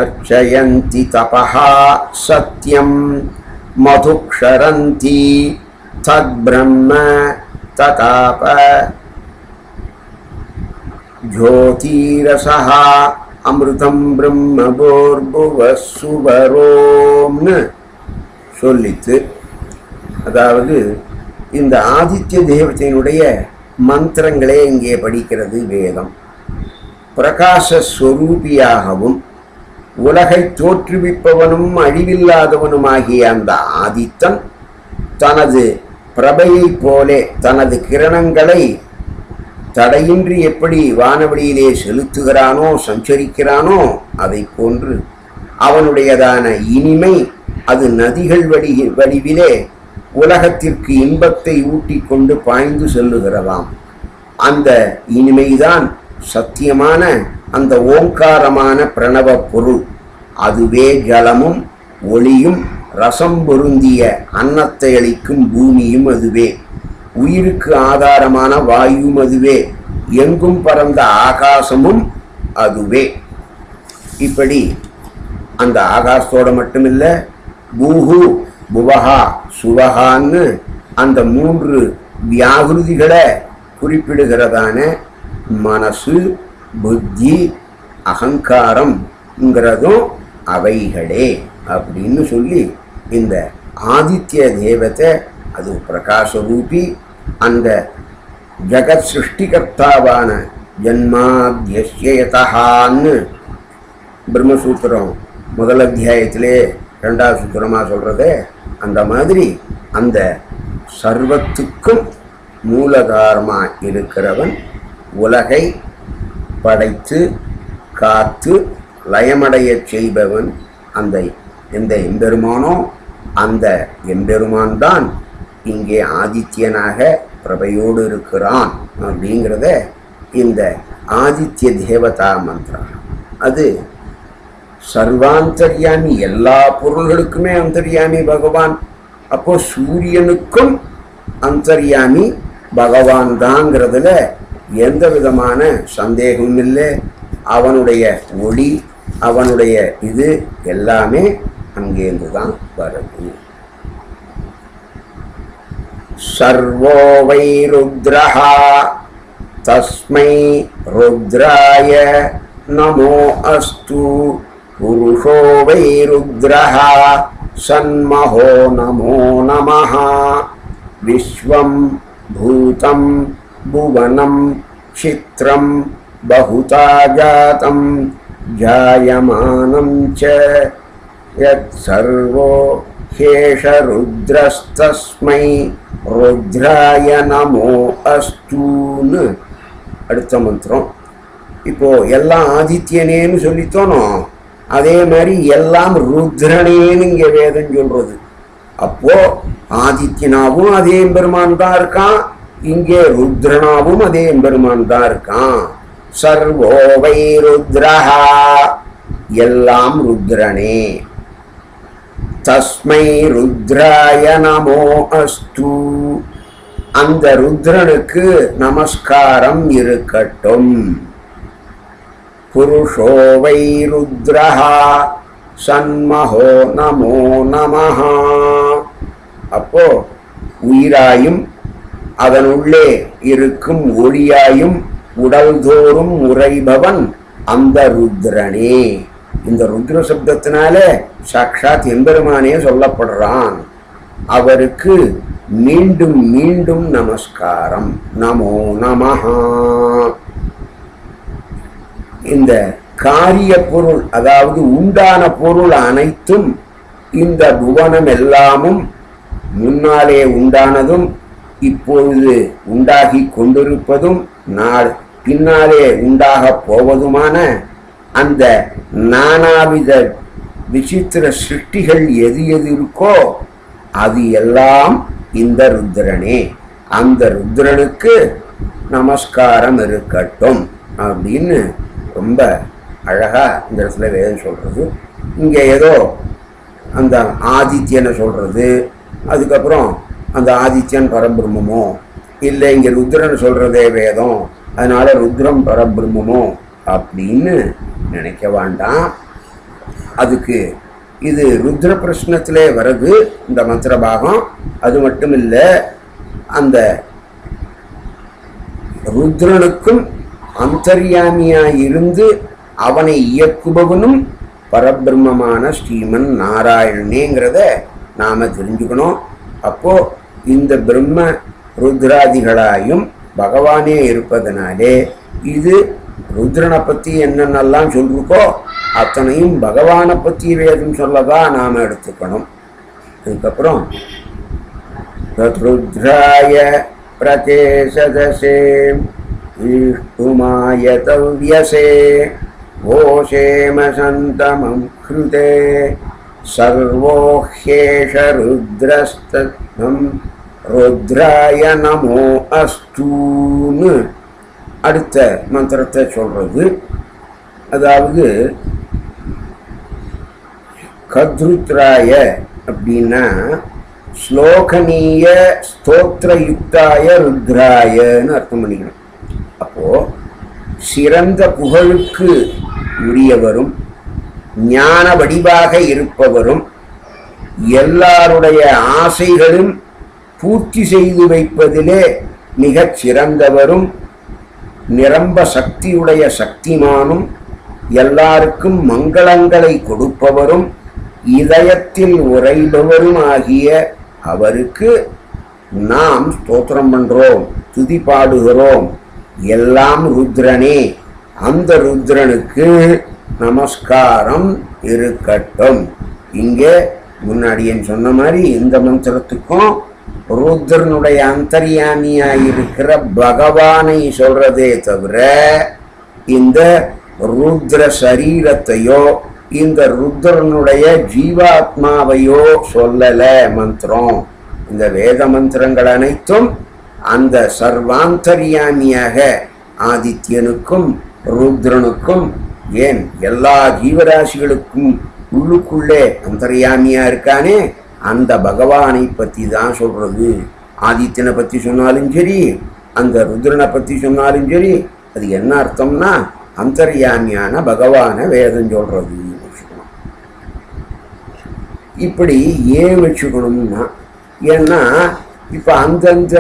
अर्चयन्ति तपः सत्यं मधुक्षरन्ति तद्ब्रह्म तताप ज्योतिरसः अमृतं ब्रह्म भूर्भुवः सुवरोम्नु சொல்லித்து, அதாவது இந்த ஆதித்ய தேவதையினுடைய மந்திரங்களே இங்கே படிக்கிறது வேதம். பிரகாசஸ்வரூபியாகவும் உலகை தோற்றுவிப்பவனும் அழிவில்லாதவனுமாகிய அந்த ஆதித்தன் தனது பிரபையைப் போலே தனது கிரணங்களை தடையின்றி எப்படி வானவெளியிலே செலுத்துகிறானோ சஞ்சரிக்கிறானோ அதை போன்று அவனுடையதான இனிமை அது நதிகள் வடிவிலே உலகத்திற்கு இன்பத்தை ஊட்டி கொண்டு பாய்ந்து செல்லுகிறதாம். அந்த இனிமைதான் சத்தியமான அந்த ஓங்காரமான பிரணவ பொருள். அதுவே ஜலமும் ஒளியும் ரசம் பொருந்திய அன்னத்தை அளிக்கும் பூமியும் அதுவே, உயிருக்கு ஆதாரமான வாயுவும் அதுவே, எங்கும் பரந்த ஆகாசமும் அதுவே. இப்படி அந்த ஆகாசத்தோடு மட்டுமில்லை, பூஹு புவஹா சுவஹான்னு அந்த 3 வியாகிருதிகளை குறிப்பிடுகிறதான மனசு புத்தி அகங்காரம்ங்கிறதும் அவைகளே அப்படின்னு சொல்லி இந்த ஆதித்ய தேவத்தை அது பிரகாசரூபி அந்த ஜகத் சிருஷ்டிகர்த்தாவான ஜன்மாத்யஸ்யயதான்னு பிரம்மசூத்திரம் முதல் அத்தியாயத்திலே 2வது சூத்திரமாக சொல்கிறது. அந்த மாதிரி அந்த சர்வத்துக்கும் மூலகாரமாக இருக்கிறவன் உலகை படைத்து காத்து லயமடைய செய்பவன் அந்த எந்த எம்பெருமானோ அந்த எம்பெருமான் தான் இங்கே ஆதித்யனாக பிரபையோடு இருக்கிறான் அப்படிங்கிறத இந்த ஆதித்ய தேவதா மந்திரம். அது சர்வாந்தர்யாமி, எல்லா பொருள்களுக்குமே அந்தர்யாமி பகவான். அப்போ சூரியனுக்கும் அந்தர்யாமி பகவான் தாங்கிறதுல எந்த விதமான சந்தேகமும் இல்லை. அவனுடைய ஒளி அவனுடைய இது எல்லாமே அங்கேருந்து தான் வருது. சர்வோ வை ருத்ரஹ தஸ்மை ருத்ராய நமோ அஸ்து புருஷோ வை ருத்ரஹ சன்மஹோ நமோ நமஹ விஸ்வம் பூதம் புவனம் சித்ரம் பஹுதா ஜாதம் ஜாயமானம் ச யத் சர்வோ ஹேஷ ருத்ரஸ்தஸ்மை ருத்ராய நமோ அஸ்தூன்னு அடுத்த மந்திரம். இப்போது எல்லாம் ஆதித்யனேன்னு சொல்லித்தோனோ, அதே மாதிரி எல்லாம் ருத்ரனேன்னு இங்கே வேதம் சொல்கிறது. அப்போது ஆதித்யனாவும் அதே பெருமான் தான் இருக்கான், இங்கே ருத்ரனாவும் அதே பெருமான் தான் இருக்கான். சர்வோ வை ருத்ரஹ, எல்லாம் ருத்ரனே. தஸ்மை ருத்ராய நமோ அஸ்து, அந்த ருத்ரனுக்கு நமஸ்காரம் இருக்கட்டும். புருஷோ வை ருத்ரஹ சன்மஹோ நமோ நமஹ, அப்போ உயிராயும் அதனுள்ளே இருக்கும் ஒளியாயும் உடல்தோறும் உறைபவன் அந்த ருத்ரனே. இந்த ருத்ர சப்தத்தினால சாட்சாத் எம்பெருமானே சொல்லப்படுறான். அவருக்கு மீண்டும் மீண்டும் நமஸ்காரம், நமோ நமஹா. இந்த காரிய பொருள் அதாவது உண்டான பொருள் அனைத்தும் இந்த புவனம் எல்லாமும் முன்னாலே உண்டானதும் இப்பொழுது உண்டாகி கொண்டிருப்பதும் பின்னாலே உண்டாகப் போவதுமான அந்த நானாவித விசித்திர சிருஷ்டிகள் எது எது இருக்கோ அது எல்லாம் இந்த ருத்ரனே. அந்த ருத்ரனுக்கு நமஸ்காரம் இருக்கட்டும் அப்படின்னு ரொம்ப அழகாக இந்த இடத்துல வேதம் சொல்கிறது. இங்கே ஏதோ அந்த ஆதித்யனை சொல்கிறது, அதுக்கப்புறம் அந்த ஆதித்யன் பரபிரம்மமோ இல்லை இங்கே ருத்ரன் சொல்கிறதே வேதம், அதனால் ருத்ரம் பரபிரம்மமோ அப்படின்னு நினைக்க வேண்டாம். அதுக்கு இது ருத்ர பிரஷ்னத்திலே வருது இந்த மந்திர பாகம். அது மட்டும் இல்லை, அந்த ருத்ரனுக்கும் அந்தர்யாமியாக இருந்து அவனை இயக்குபவனும் பரபிரம்மமான ஸ்ரீமன் நாராயணனேங்கிறத நாம் தெரிஞ்சுக்கணும். அப்போது இந்த பிரம்ம ருத்ராதிகளாயும் பகவானே இருப்பதனாலே இது ருத்ரனை பற்றி என்னென்னலாம் சொல்லிருக்கோ அத்தனையும் பகவானை பற்றி வேதம் சொல்லதான் நாம் எடுத்துக்கணும். அதுக்கப்புறம் ருத்ராய பிரதேசதசே விஷ்ணுமாயதவ்யசே ஓஷேம சந்தமம் கிருதே சர்வோஹேஷ ருத்ரஸ்தம் ருத்ராய நமோ அஸ்தூன்னு அடுத்த மந்திரத்தை சொல்கிறது. அதாவது கத்ருத்ராய அப்படின்னா ஸ்லோகனீய ஸ்தோத்திரயுக்தாய ருத்ராயன்னு அர்த்தம் பண்ணிக்கணும். அப்போது சிறந்த புகழுக்கு உரியவரும் ஞான வடிவாக இருப்பவரும் எல்லாருடைய ஆசைகளும் பூர்த்தி செய்து வைப்பதிலே மிகச் சிறந்தவரும் நிரம்ப சக்தியுடைய சக்திமானும் எல்லாருக்கும் மங்களங்களை கொடுப்பவரும் இதயத்தில் உறைபவரும் ஆகிய அவருக்கு நாம் ஸ்தோத்திரம் பண்ணுறோம், துதி பாடுகிறோம். எல்லாம் ருத்ரனே. அந்த ருத்ரனுக்கு நமஸ்காரம் இருக்கட்டும். இங்கே முன்னாடியே சொன்ன மாதிரி இந்த மந்திரத்துக்கும் ருத்ரனுடைய அந்தர்யாமியாயிருக்கிற பகவானை சொல்கிறதே தவிர இந்த ருத்ர சரீரத்தையோ இந்த ருத்ரனுடைய ஜீவாத்மாவையோ சொல்லலை மந்திரம். இந்த வேத மந்திரங்கள் அனைத்தும் அந்த சர்வாந்தர்யாமியாக ஆதித்யனுக்கும் ருத்ரனுக்கும் ஏன் எல்லா ஜீவராசிகளுக்கும் உள்ளுக்குள்ளே அந்தர்யாமியாக இருக்கானே அந்த பகவானை பற்றி தான் சொல்கிறது. ஆதித்யனை பற்றி சொன்னாலும் சரி அந்த ருத்ரனை பற்றி சொன்னாலும் சரி அது என்ன அர்த்தம்னா அந்தர்யாமியான பகவானை வேதம் சொல்கிறது வச்சுக்கணும். இப்படி ஏன் வச்சுக்கணும்னா ஏன்னா இப்போ அந்தந்த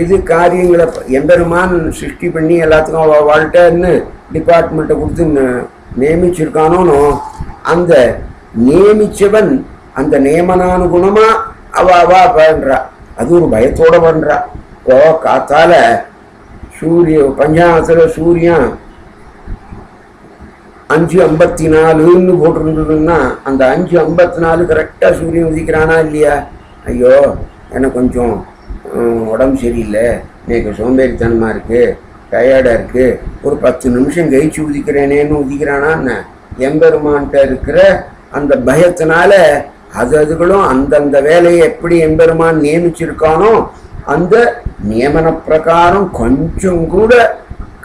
இது காரியங்களை எம்பெருமான் சிருஷ்டி பண்ணி எல்லாத்துக்கும் வாழ்க்கைன்னு டிபார்ட்மெண்ட்டை கொடுத்து நியமிச்சிருக்கானோன்னு அந்த நியமித்தவன் அந்த நியமனானுகுணமாக அவா பண்ணுறா. அது ஒரு பயத்தோடு பண்ணுறா. ஓ காத்தால் சூரிய பஞ்சாங்கத்தில் சூரியன் 5:54 போட்டிருந்ததுன்னா அந்த 5:54 கரெக்டாக சூரியன் உதிக்கிறானா இல்லையா? ஐயோ எனக்கு கொஞ்சம் உடம்பு சரியில்லை, எனக்கு சோம்பேறித்தனமாக இருக்குது, டயர்டாக இருக்குது, ஒரு 10 நிமிஷம் கழிச்சு உதிக்கிறேனேன்னு உதிக்கிறானான்னு எம்பெருமான்கிட்ட இருக்கிற அந்த பயத்தினால அதுகளும் அந்தந்த வேலையை எப்படி எம்பெருமான் நியமிச்சிருக்கானோ அந்த நியமன பிரகாரம் கொஞ்சம் கூட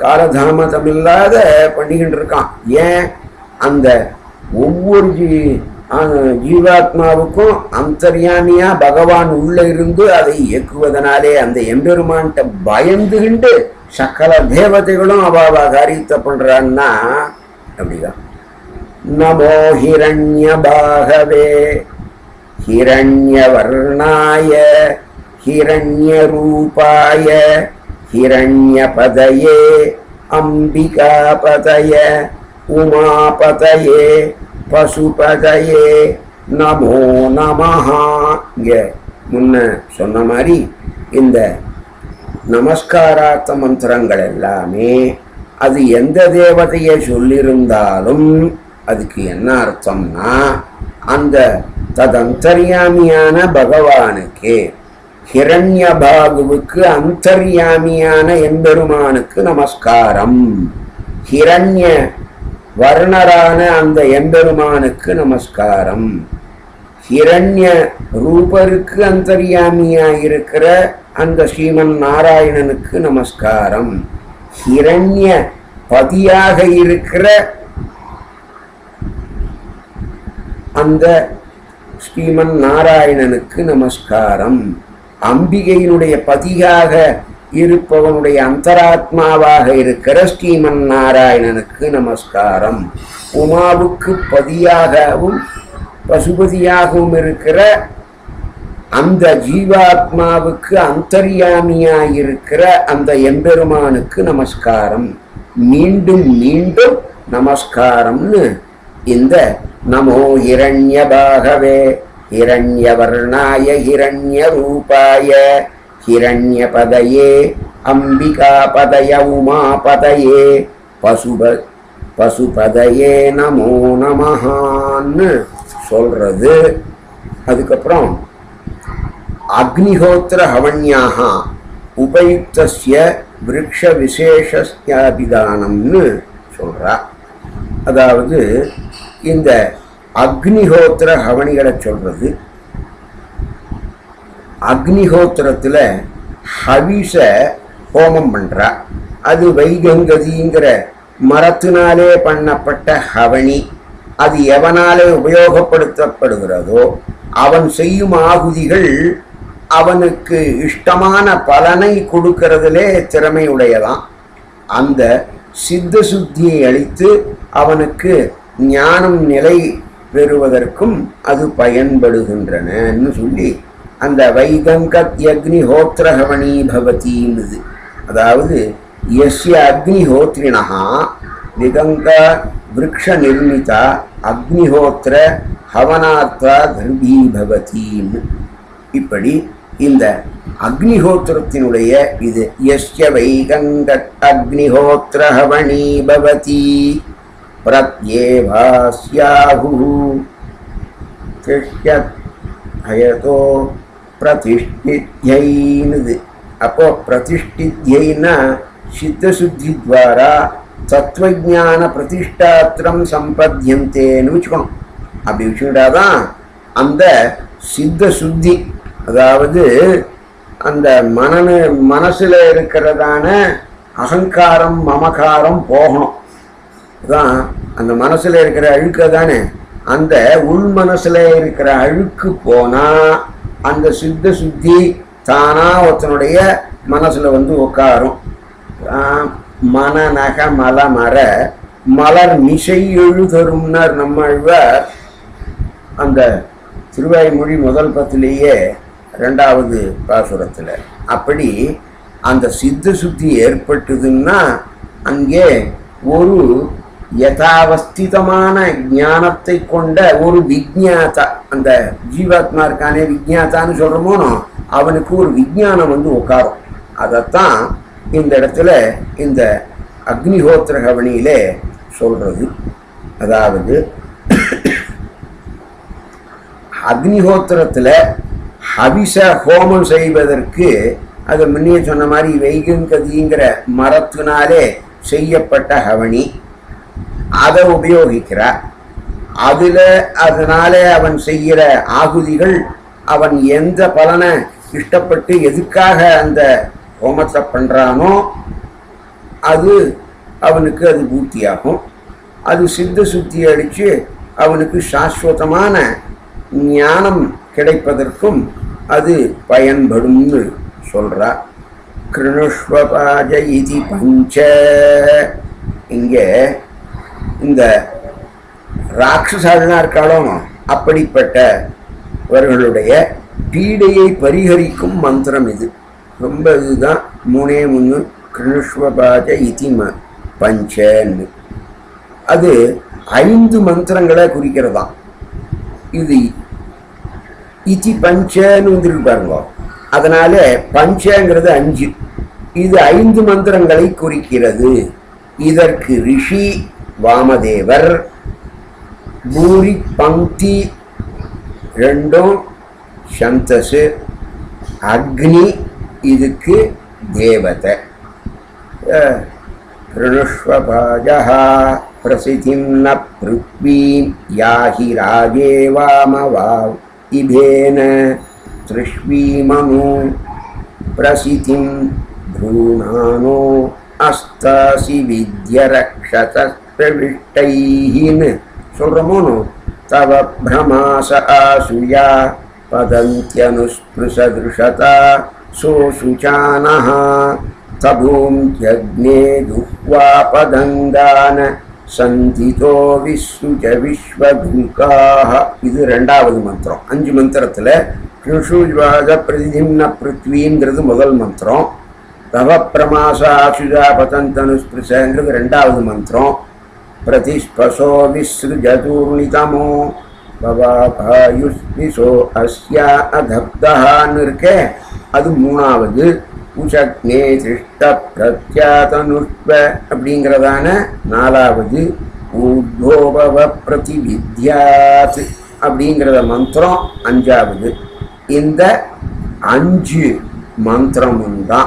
காலதாமதம் இல்லாத பண்ணிக்கிட்டு இருக்கான். ஏன் அந்த ஒவ்வொரு ஜீவாத்மாவுக்கும் அந்தர்யாமியாக பகவான் உள்ளே இருந்து அதை இயக்குவதனாலே அந்த எம்பெருமான்கிட்ட பயந்துகிண்டு சகல தேவதைகளும் அவாவா காரியத்தை பண்ணுறான்னா அப்படிதான். நமோ ஹிரண்யபாகவே ஹிரண்யவர்ணாய ஹிரண்யரூபாய ஹிரண்யபதயே அம்பிகாபதயே உமாபதயே பசுபதயே நமோ நமஹ. இங்கே முன்ன சொன்ன மாதிரி இந்த நமஸ்காரார்த்த மந்திரங்கள் எல்லாமே அது எந்த தேவதையை சொல்லியிருந்தாலும் அதுக்கு என்ன அர்த்தம்னா அந்த ததந்தர்யாமியான பகவானுக்கே. हिरण्यभागुवुक्कु अंतर्यामियान एम्बेरुमानुक्कु नमस्कारम। हिरण्य वर्णरान अंद एम्बेरुमानुक्कु नमस्कारम। हिरण्य रूपरुक्कु अंतर्यामियाय इरुक्किर अंद श्रीमन् नारायणनुक्कु नमस्कारम। हिरण्य पदियाग इरुक्किर अंद श्रीमन् नारायणनुक्कु नमस्कारम। अंबिकैयिनुடைய பதியாக இருப்பவனுடைய अंतरात्माவாக இருக்கிற ஸ்ரீமன் நாராயணனுக்கு நமஸ்காரம்। உமாவுக்கு பதியாகவும் பசுபதியாகவும் இருக்கிற அந்த ஜீவாத்மாவுக்கு அந்தர்யாமியாய் இருக்கிற அந்த எம்பெருமானுக்கு நமஸ்காரம்। மீண்டும் மீண்டும் நமஸ்காரம்னு இந்த நமோ இரண்யபாகவே हिरण्यवर्णाय हिरण्यरूपाय हिरण्यपदये अंबिकापदय उमापदये पशुपदये नमो नमः सोल्रदु। अदुक्कपुरम अग्निहोत्र हवन्याः उपयुक्तस्य वृक्ष विशेषस्य अभिदानम्नु सोल्रा। अदावदु इंद अग्निहोत्र हवनिगळै सोल्रदु। अग्निहोत्रत्तिल हविष होमम पण्रा अदु वैगंगदिंगिற मरत्तिनाले पण्णपट्ट हवनि। अदु एवनाले उपयोगப்படுத்தப்படுகிறதோ அவன் செய்யும் ஆகுதிகள் அவனுக்கு இஷ்டமான பலனை கொடுக்கிறதிலே திறமையுடையதான்। அந்த சித்த சுத்தியை அளித்து அவனுக்கு ஞானம் நிலை பெறுவதற்கும் அது பயன்படுகின்றனன்னு சொல்லி அந்த வைகங்கத்யக்னிஹோத்ர ஹவனீ பவதின்னுது। அதாவது யஸ்ய அக்னிஹோத்ரிணஹ விகங்க விருக்ஷ நிர்மிதா அக்னிஹோத்ர ஹவனாத்வா தர்பீ பவதீன்। இப்படி இந்த அக்னிஹோத்திரத்தினுடைய இது யஸ்ய வைகங்கத் அக்னிஹோத்ர ஹவனீ பவதி प्रत्येभास्याहुतो प्रतिष्ठित्यैनदि। अपो प्रतिष्ठित्यैन सिद्धशुद्धि द्वारा तत्वज्ञान प्रतिष्ठात्रम संपद्यन्तेनु विचुकोणु। अप्पडी विचुकिटादान अंद सिद्धशुद्धि अदावदु अंद मनसिल इरुक्किरदान अहंकारम ममकारम पोगणुम। அந்த மனசுல இருக்கிற அழுக்கு தானே அந்த உள் மனசுல இருக்கிற அழுக்கு போனா அந்த சித்த சுத்தி தானா ஒருத்தனுடைய மனசுல வந்து உட்காரும்। மனநக மல மர மலர் மிசை எழுதரும்னார் நம்மாழ்வார் அந்த திருவாய்மொழி முதல் பத்திலேயே ரெண்டாவது பாசுரத்தில்। அப்படி அந்த சித்த சுத்தி ஏற்பட்டதுன்னா அங்கே ஒரு यथावस्थितमान ज्ञानत्तै कोंड ओरु विज्ञाता अंद जीवात्मा इरुक्काने विज्ञातानु सोल्रोमोनो अवनुक्कु ओरु विज्ञानम वंदु उक्कारुम। अदत्तान इंद इडत्तुल इंद अग्निहोत्र हवनियिले सोल्रदु। अदावदु अग्निहोत्रत्तिल हविष होमम सेय्वदற்கு अदु मुन्ने सोन्न मारी वैगंगदिंगिற மரத்தினாலே செய்யப்பட்ட ஹவனி அதை உபயோகிக்கிறார்। அதில் அதனாலே அவன் செய்கிற ஆகுதிகள் அவன் எந்த பலனை இஷ்டப்பட்டு எதுக்காக அந்த ஹோமத்தை பண்ணுறானோ அது அவனுக்கு அது பூர்த்தியாகும்। அது சித்த சுத்தி அடித்து அவனுக்கு சாஸ்வதமான ஞானம் கிடைப்பதற்கும் அது பயன்படும்னு சொல்கிறார்। கிருணுஷ்வபாஜ இதி பஞ்ச இங்கே இந்த ராட்சசாலனா இருக்காளோமோ அப்படிப்பட்டவர்களுடைய பீடையை பரிஹரிக்கும் மந்திரம் இது। ரொம்ப இதுதான் மூணே மூணு கிருணுஷ்வபாஜ இதிம பஞ்சன்னு அது 5 மந்திரங்களை குறிக்கிறதா। இது இதி பஞ்சன்னு வந்துருக்கு பாருங்க। அதனால பஞ்சங்கிறது 5, இது 5 மந்திரங்களை குறிக்கிறது। இதற்கு ரிஷி वामदेवर भूरी पंक्ति रेंडो शंतस अग्नि इदुक्कु देवता ऋणुष्वभाजः प्रसिद्धिं न पृथ्वीं याहि राजे वामवाव इभेन तृष्वीमनु प्रसिद्धिं भ्रूणानो अस्तासि विद्यरक्षत प्रविष्टैहिन सुरमुनु तव भ्रमास आसुया पदन्त्यनुस्पृशदृशता सोऽशुचानः तभूं यज्ञे दुह्वा पदन्दान संधितो विश्वज विश्वदुकाः इदु இரண்டாவது மந்திரம். அஞ்சு மந்திரத்துல க்ஷுஜ்வாத பிரதிதிம்ன பृथ्वीங்கிறது முதல் மந்திரம். தவ பிரமாச ஆசுஜா பதந்தனுஸ்பிருஷங்கிறது இரண்டாவது மந்திரம். प्रतिस्पशो विसृजतूर्णितमो भवायुस्पिशो अस्या अधब्दः नृके अदु मूणावदु उचग्ने तिष्ठ प्रत्यातनुष्व अप्पडिंगरदान नालावदु ऊर्ध्वोभव प्रतिविद्यात् अप्पडिंगरद मंत्रम अंजावदु इंद अंजु मंत्रमुंदा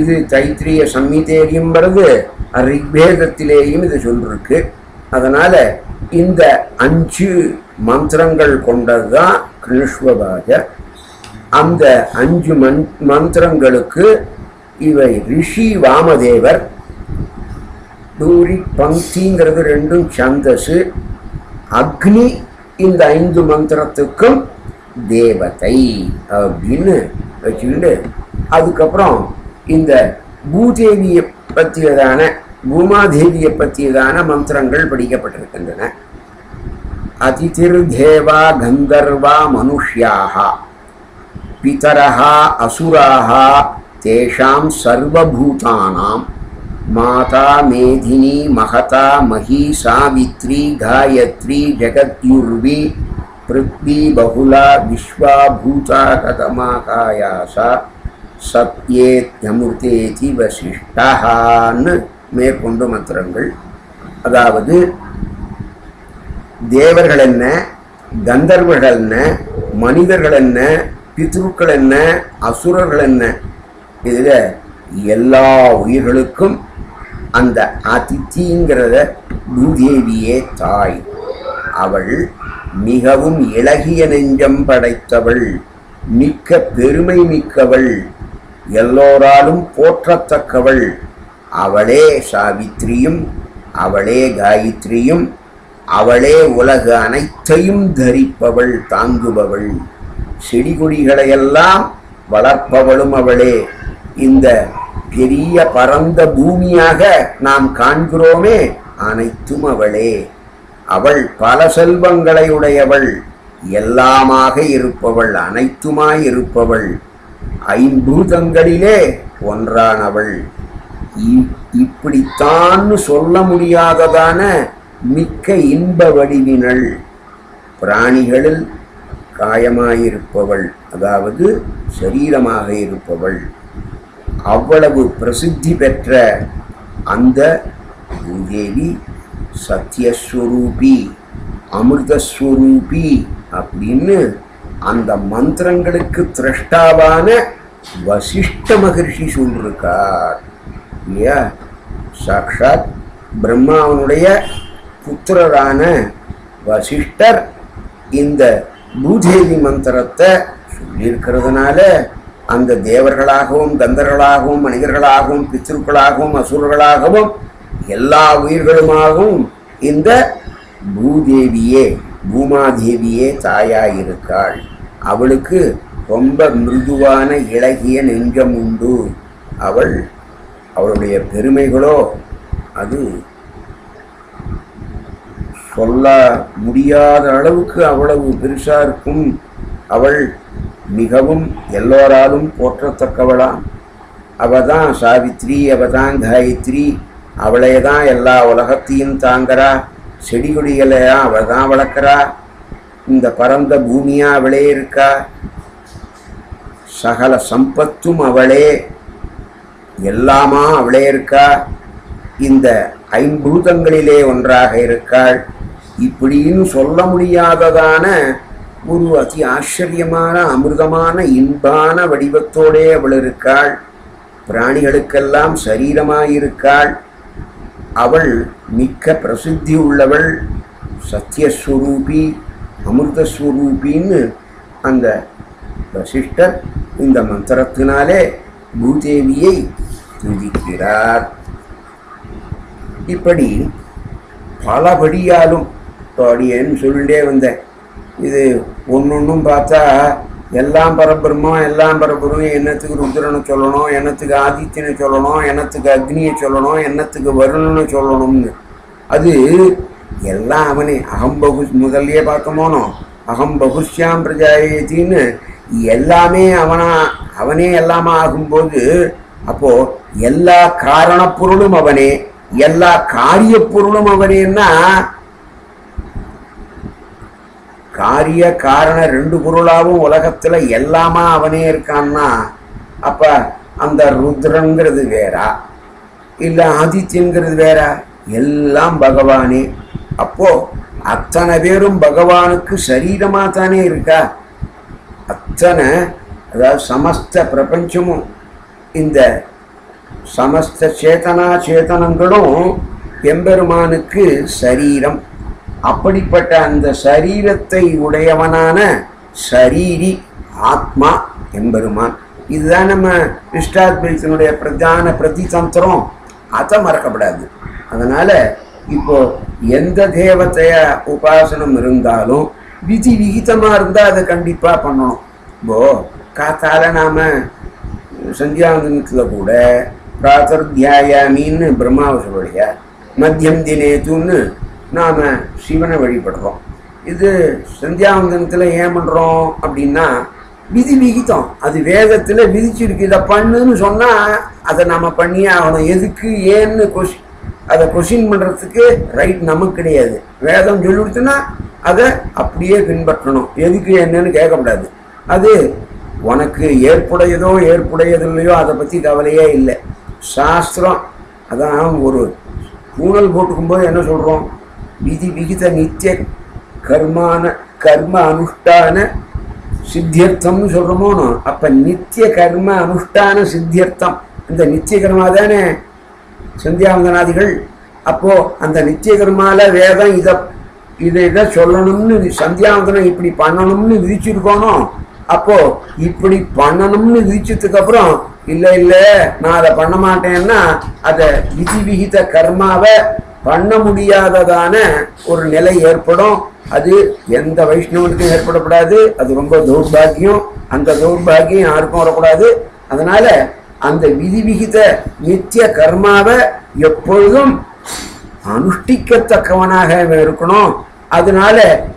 இது தைத்திரிய சம்மிதேரியம் வருது ரிக்வேதத்திலேயும் இது சொல்லிருக்கு. அதனால இந்த அஞ்சு மந்திரங்கள் கொண்டதுதான் கிருஷ்ணபாஜர். அந்த அஞ்சு மந்திரங்களுக்கு இவை ரிஷி வாமதேவர் தூரி பங்கிங்கிறது ரெண்டும் சந்தசு. அக்னி இந்த ஐந்து மந்திரத்துக்கும் தேவதை அப்படின்னு வச்சுக்கிண்டு அதுக்கப்புறம் இந்த பூதேவியை பற்றியதான பூமாதேவியை பற்றியதான மந்திரங்கள் படிக்கப்பட்டிருக்கின்றன. அதிதிர்தேவா கந்தர்வா மனுஷ்யாக பிதரஹா அசுராஹா தேஷாம் சர்வபூதானாம் மாதா மேதினி மகதா மகி சாவித்ரி காயத்ரி ஜகத்யுர்வி பிருத்வி பகுலா விஸ்வா பூதா கதமா காயாசா சத்யேத்யமுர்த்தேதி வசிஷ்டான்னு மேற்கொண்டு மந்திரங்கள். அதாவது தேவர்கள் என்ன, கந்தர்வர்கள் என்ன, மனிதர்கள் என்ன, பித்ருக்கள் என்ன, அசுரர்கள் என்ன, இதில் எல்லா உயிர்களுக்கும் அந்த அதித்திங்கிறத பூதேவியே தாய். அவள் மிகவும் இளகிய நெஞ்சம் படைத்தவள், மிக்க பெருமை மிக்கவள், எல்லோராலும் போற்றத்தக்கவள். அவளே சாவித்திரியும் அவளே காயத்ரியும் அவளே உலக அனைத்தையும் தரிப்பவள், தாங்குபவள். செடிகொடிகளையெல்லாம் வளர்ப்பவளும் அவளே. இந்த பெரிய பரந்த பூமியாக நாம் காண்கிறோமே அனைத்தும் அவளே. அவள் பல செல்வங்களை உடையவள், எல்லாமாக இருப்பவள், அனைத்துமாய் இருப்பவள், ஐம்பூதங்களிலே ஒன்றானவள். இப்படித்தான் சொல்ல முடியாததான மிக்க இன்ப வடிவினள். பிராணிகளில் காயமாயிருப்பவள், அதாவது சரீரமாக இருப்பவள். அவ்வளவு பிரசித்தி பெற்ற அந்த பூதேவி சத்தியஸ்வரூபி அமிர்தஸ்வரூபி அப்படின்னு அந்த மந்திரங்களுக்கு திரஷ்டாவான வசிஷ்ட மகர்ஷி சொல்லிருக்கார் இல்லையா. சாக்ஷாத் பிரம்மாவனுடைய புத்திரரான வசிஷ்டர் இந்த பூதேவி மந்திரத்தை சொல்லியிருக்கிறதுனால அந்த தேவர்களாகவும் கந்தர்களாகவும் மனிதர்களாகவும் பித்ருக்களாகவும் அசுரர்களாகவும் எல்லா உயிர்களுமாகவும் இந்த பூதேவியே பூமாதேவியே தாயாயிருக்காள். அவளுக்கு ரொம்ப மிருதுவான இலகிய நெஞ்சம் உண்டு. அவள் அவளுடைய பெருமைகளோ அது சொல்ல முடியாத அளவுக்கு அவ்வளவு பெருசாக இருக்கும். அவள் மிகவும் எல்லோராலும் போற்றத்தக்கவளாம். அவள் தான் சாவித்ரி, அவள் தான் காயத்ரி, அவளே தான் எல்லா உலகத்தையும் தாங்கிறா. செடி கொடிகளையா அவள் தான் வளர்க்குறா. இந்த பரந்த பூமியாக அவளே இருக்கா. சகல சம்பத்தும் அவளே, எல்லாமா அவளே இருக்கா. இந்த ஐம்பூதங்களிலே ஒன்றாக இருக்காள். இப்படின்னு சொல்ல முடியாததான ஒரு அதி ஆச்சரியமான அமிர்தமான இன்பான வடிவத்தோடே அவள் இருக்காள். பிராணிகளுக்கெல்லாம் சரீரமாயிருக்காள். அவள் மிக்க பிரசித்தி உள்ளவள், சத்தியஸ்வரூபி, அமிர்தஸ்வரூபின்னு அந்த வசிஷ்டர் இந்த மந்திரத்தினாலே பூதேவியை துதிக்கிறார். இப்படி பலபடியாலும் பாடியேன்னு சொல்லிட்டே வந்தேன். இது ஒன்னொன்றும் பார்த்தா எல்லாம் பரபிரம்மம், எல்லாம் பரபிரம்மம். என்னத்துக்கு ருத்ரனை சொல்லணும், என்னத்துக்கு ஆதித்யனை சொல்லணும், என்னத்துக்கு அக்னியை சொல்லணும், என்னத்துக்கு வருணனை சொல்லணும்னு. அது எல்லாம் அவனே. அகம்பகு முதல்லையே பார்க்கமோனோ அகம்பகுஷ்யாம் பிரஜாயத்தின்னு எல்லாமே அவனா, அவனே எல்லாமே ஆகும்போது அப்போது எல்லா காரணப்பொருளும் அவனே, எல்லா காரியப்பொருளும் அவனேன்னா காரிய காரண ரெண்டு பொருளாகவும் உலகத்தில் எல்லாமா அவனே இருக்கான்னா அப்போ அந்த ருத்ரங்கிறது வேறா, இல்லை ஆதித்யங்கிறது வேறா? எல்லாம் பகவானே. அப்போது அத்தனை பேரும் பகவானுக்கு சரீரமாக தானே இருக்கா. அத்தனை அதாவது சமஸ்த பிரபஞ்சமும் இந்த சமஸ்த சேதனா சேதனங்களும் எம்பெருமானுக்கு சரீரம். அப்படிப்பட்ட அந்த சரீரத்தை உடையவனான சரீரி ஆத்மா எம்பெருமான். இதுதான் நம்ம விஷ்டாத்பைத்தினுடைய பிரதான பிரதிதந்திரம். அதை மறக்கப்படாது. அதனால் இப்போது எந்த தேவத்தைய உபாசனம் இருந்தாலும் விதி விகிதமாக இருந்தால் அதை கண்டிப்பாக பண்ணணும். இப்போது காத்தால் நாம் சந்தியாவந்தனத்தில் கூட பிராத்தர் தியாயாமின்னு பிரம்மாவசோடைய மத்தியம் தினேதுன்னு நாம் சிவனை வழிபடுறோம். இது சந்தியாவந்தனத்தில் ஏன் பண்ணுறோம் அப்படின்னா விதி விகிதம். அது வேதத்தில் விதிச்சிருக்கு, இதை பண்ணுன்னு சொன்னால் அதை நாம் பண்ணியே ஆகணும். எதுக்கு ஏன்னு அதை கொஷின் பண்ணுறதுக்கு ரைட் நமக்கு கிடையாது. வேதம் சொல்லிவிடுத்துன்னா அதை அப்படியே பின்பற்றணும். எதுக்கு என்னன்னு கேட்கக்கூடாது. அது உனக்கு ஏற்புடையதோ ஏற்புடையதில்லையோ அதை பற்றி கவலையே இல்லை. சாஸ்திரம் அதான். ஒரு ஊழல் போட்டுக்கும்போது என்ன சொல்கிறோம்? விதி விகித நித்திய கர்ம அனுஷ்டான சித்தியர்த்தம்னு சொல்கிறோமோனோ. அப்போ நித்திய கர்ம அனுஷ்டான சித்தியர்த்தம், இந்த நித்திய கர்மா தானே சந்தியாவந்தனாதிகள். அப்போது அந்த நித்திய கர்மால வேதம் இதை சொல்லணும்னு, சந்தியாவந்தனம் இப்படி பண்ணணும்னு விதிச்சிருக்கோனோ. அப்போது இப்படி பண்ணணும்னு விதிச்சதுக்கப்புறம் இல்லை இல்லை நான் அதை பண்ண மாட்டேன்னா அதை விதி விகித கர்மாவை பண்ண முடியாததான ஒரு நிலை ஏற்படும். அது எந்த வைஷ்ணவனுக்கும் ஏற்படக்கூடாது. அது ரொம்ப தௌர்பாகியம். அந்த தௌர்பாகியம் யாருக்கும் வரக்கூடாது. அதனால் அந்த விதிவிகித நித்திய கர்மாவை எப்பொழுதும் அனுஷ்டிக்கத்தக்கவனாக இருக்கணும். அதனால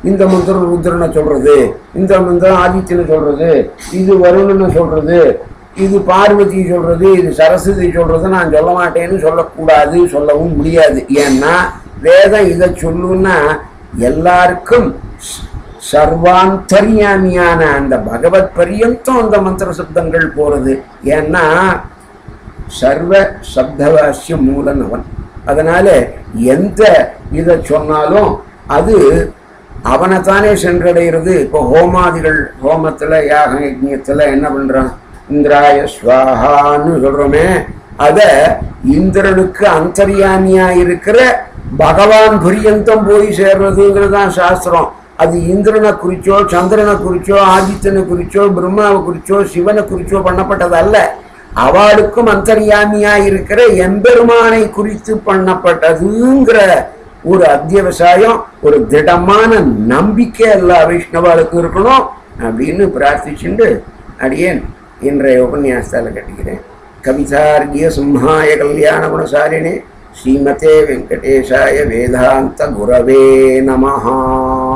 இந்த மந்திரம் ருத்ரனை சொல்கிறது, இந்த மந்திரம் ஆதித்யனை சொல்கிறது, இது வருணனை சொல்கிறது, இது பார்வதி சொல்கிறது, இது சரஸ்வதி சொல்கிறது, நான் சொல்ல மாட்டேன்னு சொல்லக்கூடாது, சொல்லவும் முடியாது. ஏன்னா வேதம் இதை சொல்லுன்னா எல்லாருக்கும் சர்வாந்தரியாமியான அந்த பகவத் பரியந்தம் அந்த மந்திர சப்தங்கள் போகிறது. ஏன்னா சர்வ சப்தவாசிய மூலன் அவன். அதனால் எந்த இதை சொன்னாலும் அது அவனை தானே சென்றடைகிறது. இப்போ ஹோமாதிகள், ஹோமத்தில் யாக யஜ்யத்தில் என்ன பண்ணுறான்? இந்திராய ஸ்வாஹான்னு சொல்கிறோமே, அதை இந்திரனுக்கு அந்தர்யாமியாக இருக்கிற பகவான் பரியந்தம் போய் சேர்றதுங்கிறது தான் சாஸ்திரம். அது இந்திரனை குறிச்சோ, சந்திரனை குறிச்சோ, ஆதித்தனை குறிச்சோ, பிரம்மாவை குறிச்சோ, சிவனை குறிச்சோ பண்ணப்பட்டது அல்ல. அவளுக்கும் அந்தர்யாமியாக இருக்கிற எம்பெருமானை குறித்து பண்ணப்பட்டதுங்கிற ஒரு அத்தியவசாயம், ஒரு திடமான நம்பிக்கை எல்லா வைஷ்ணவாளுக்கும் இருக்கணும் அப்படின்னு பிரார்த்திச்சுண்டு அடியேன் இன்றைய உபன்யாசத்தால் கட்டுகிறேன். கவிதார்கிய சிம்ஹாய கல்யாண குணசாலினே ஸ்ரீமதே வெங்கடேஷாய வேதாந்த குரவே நமஹா.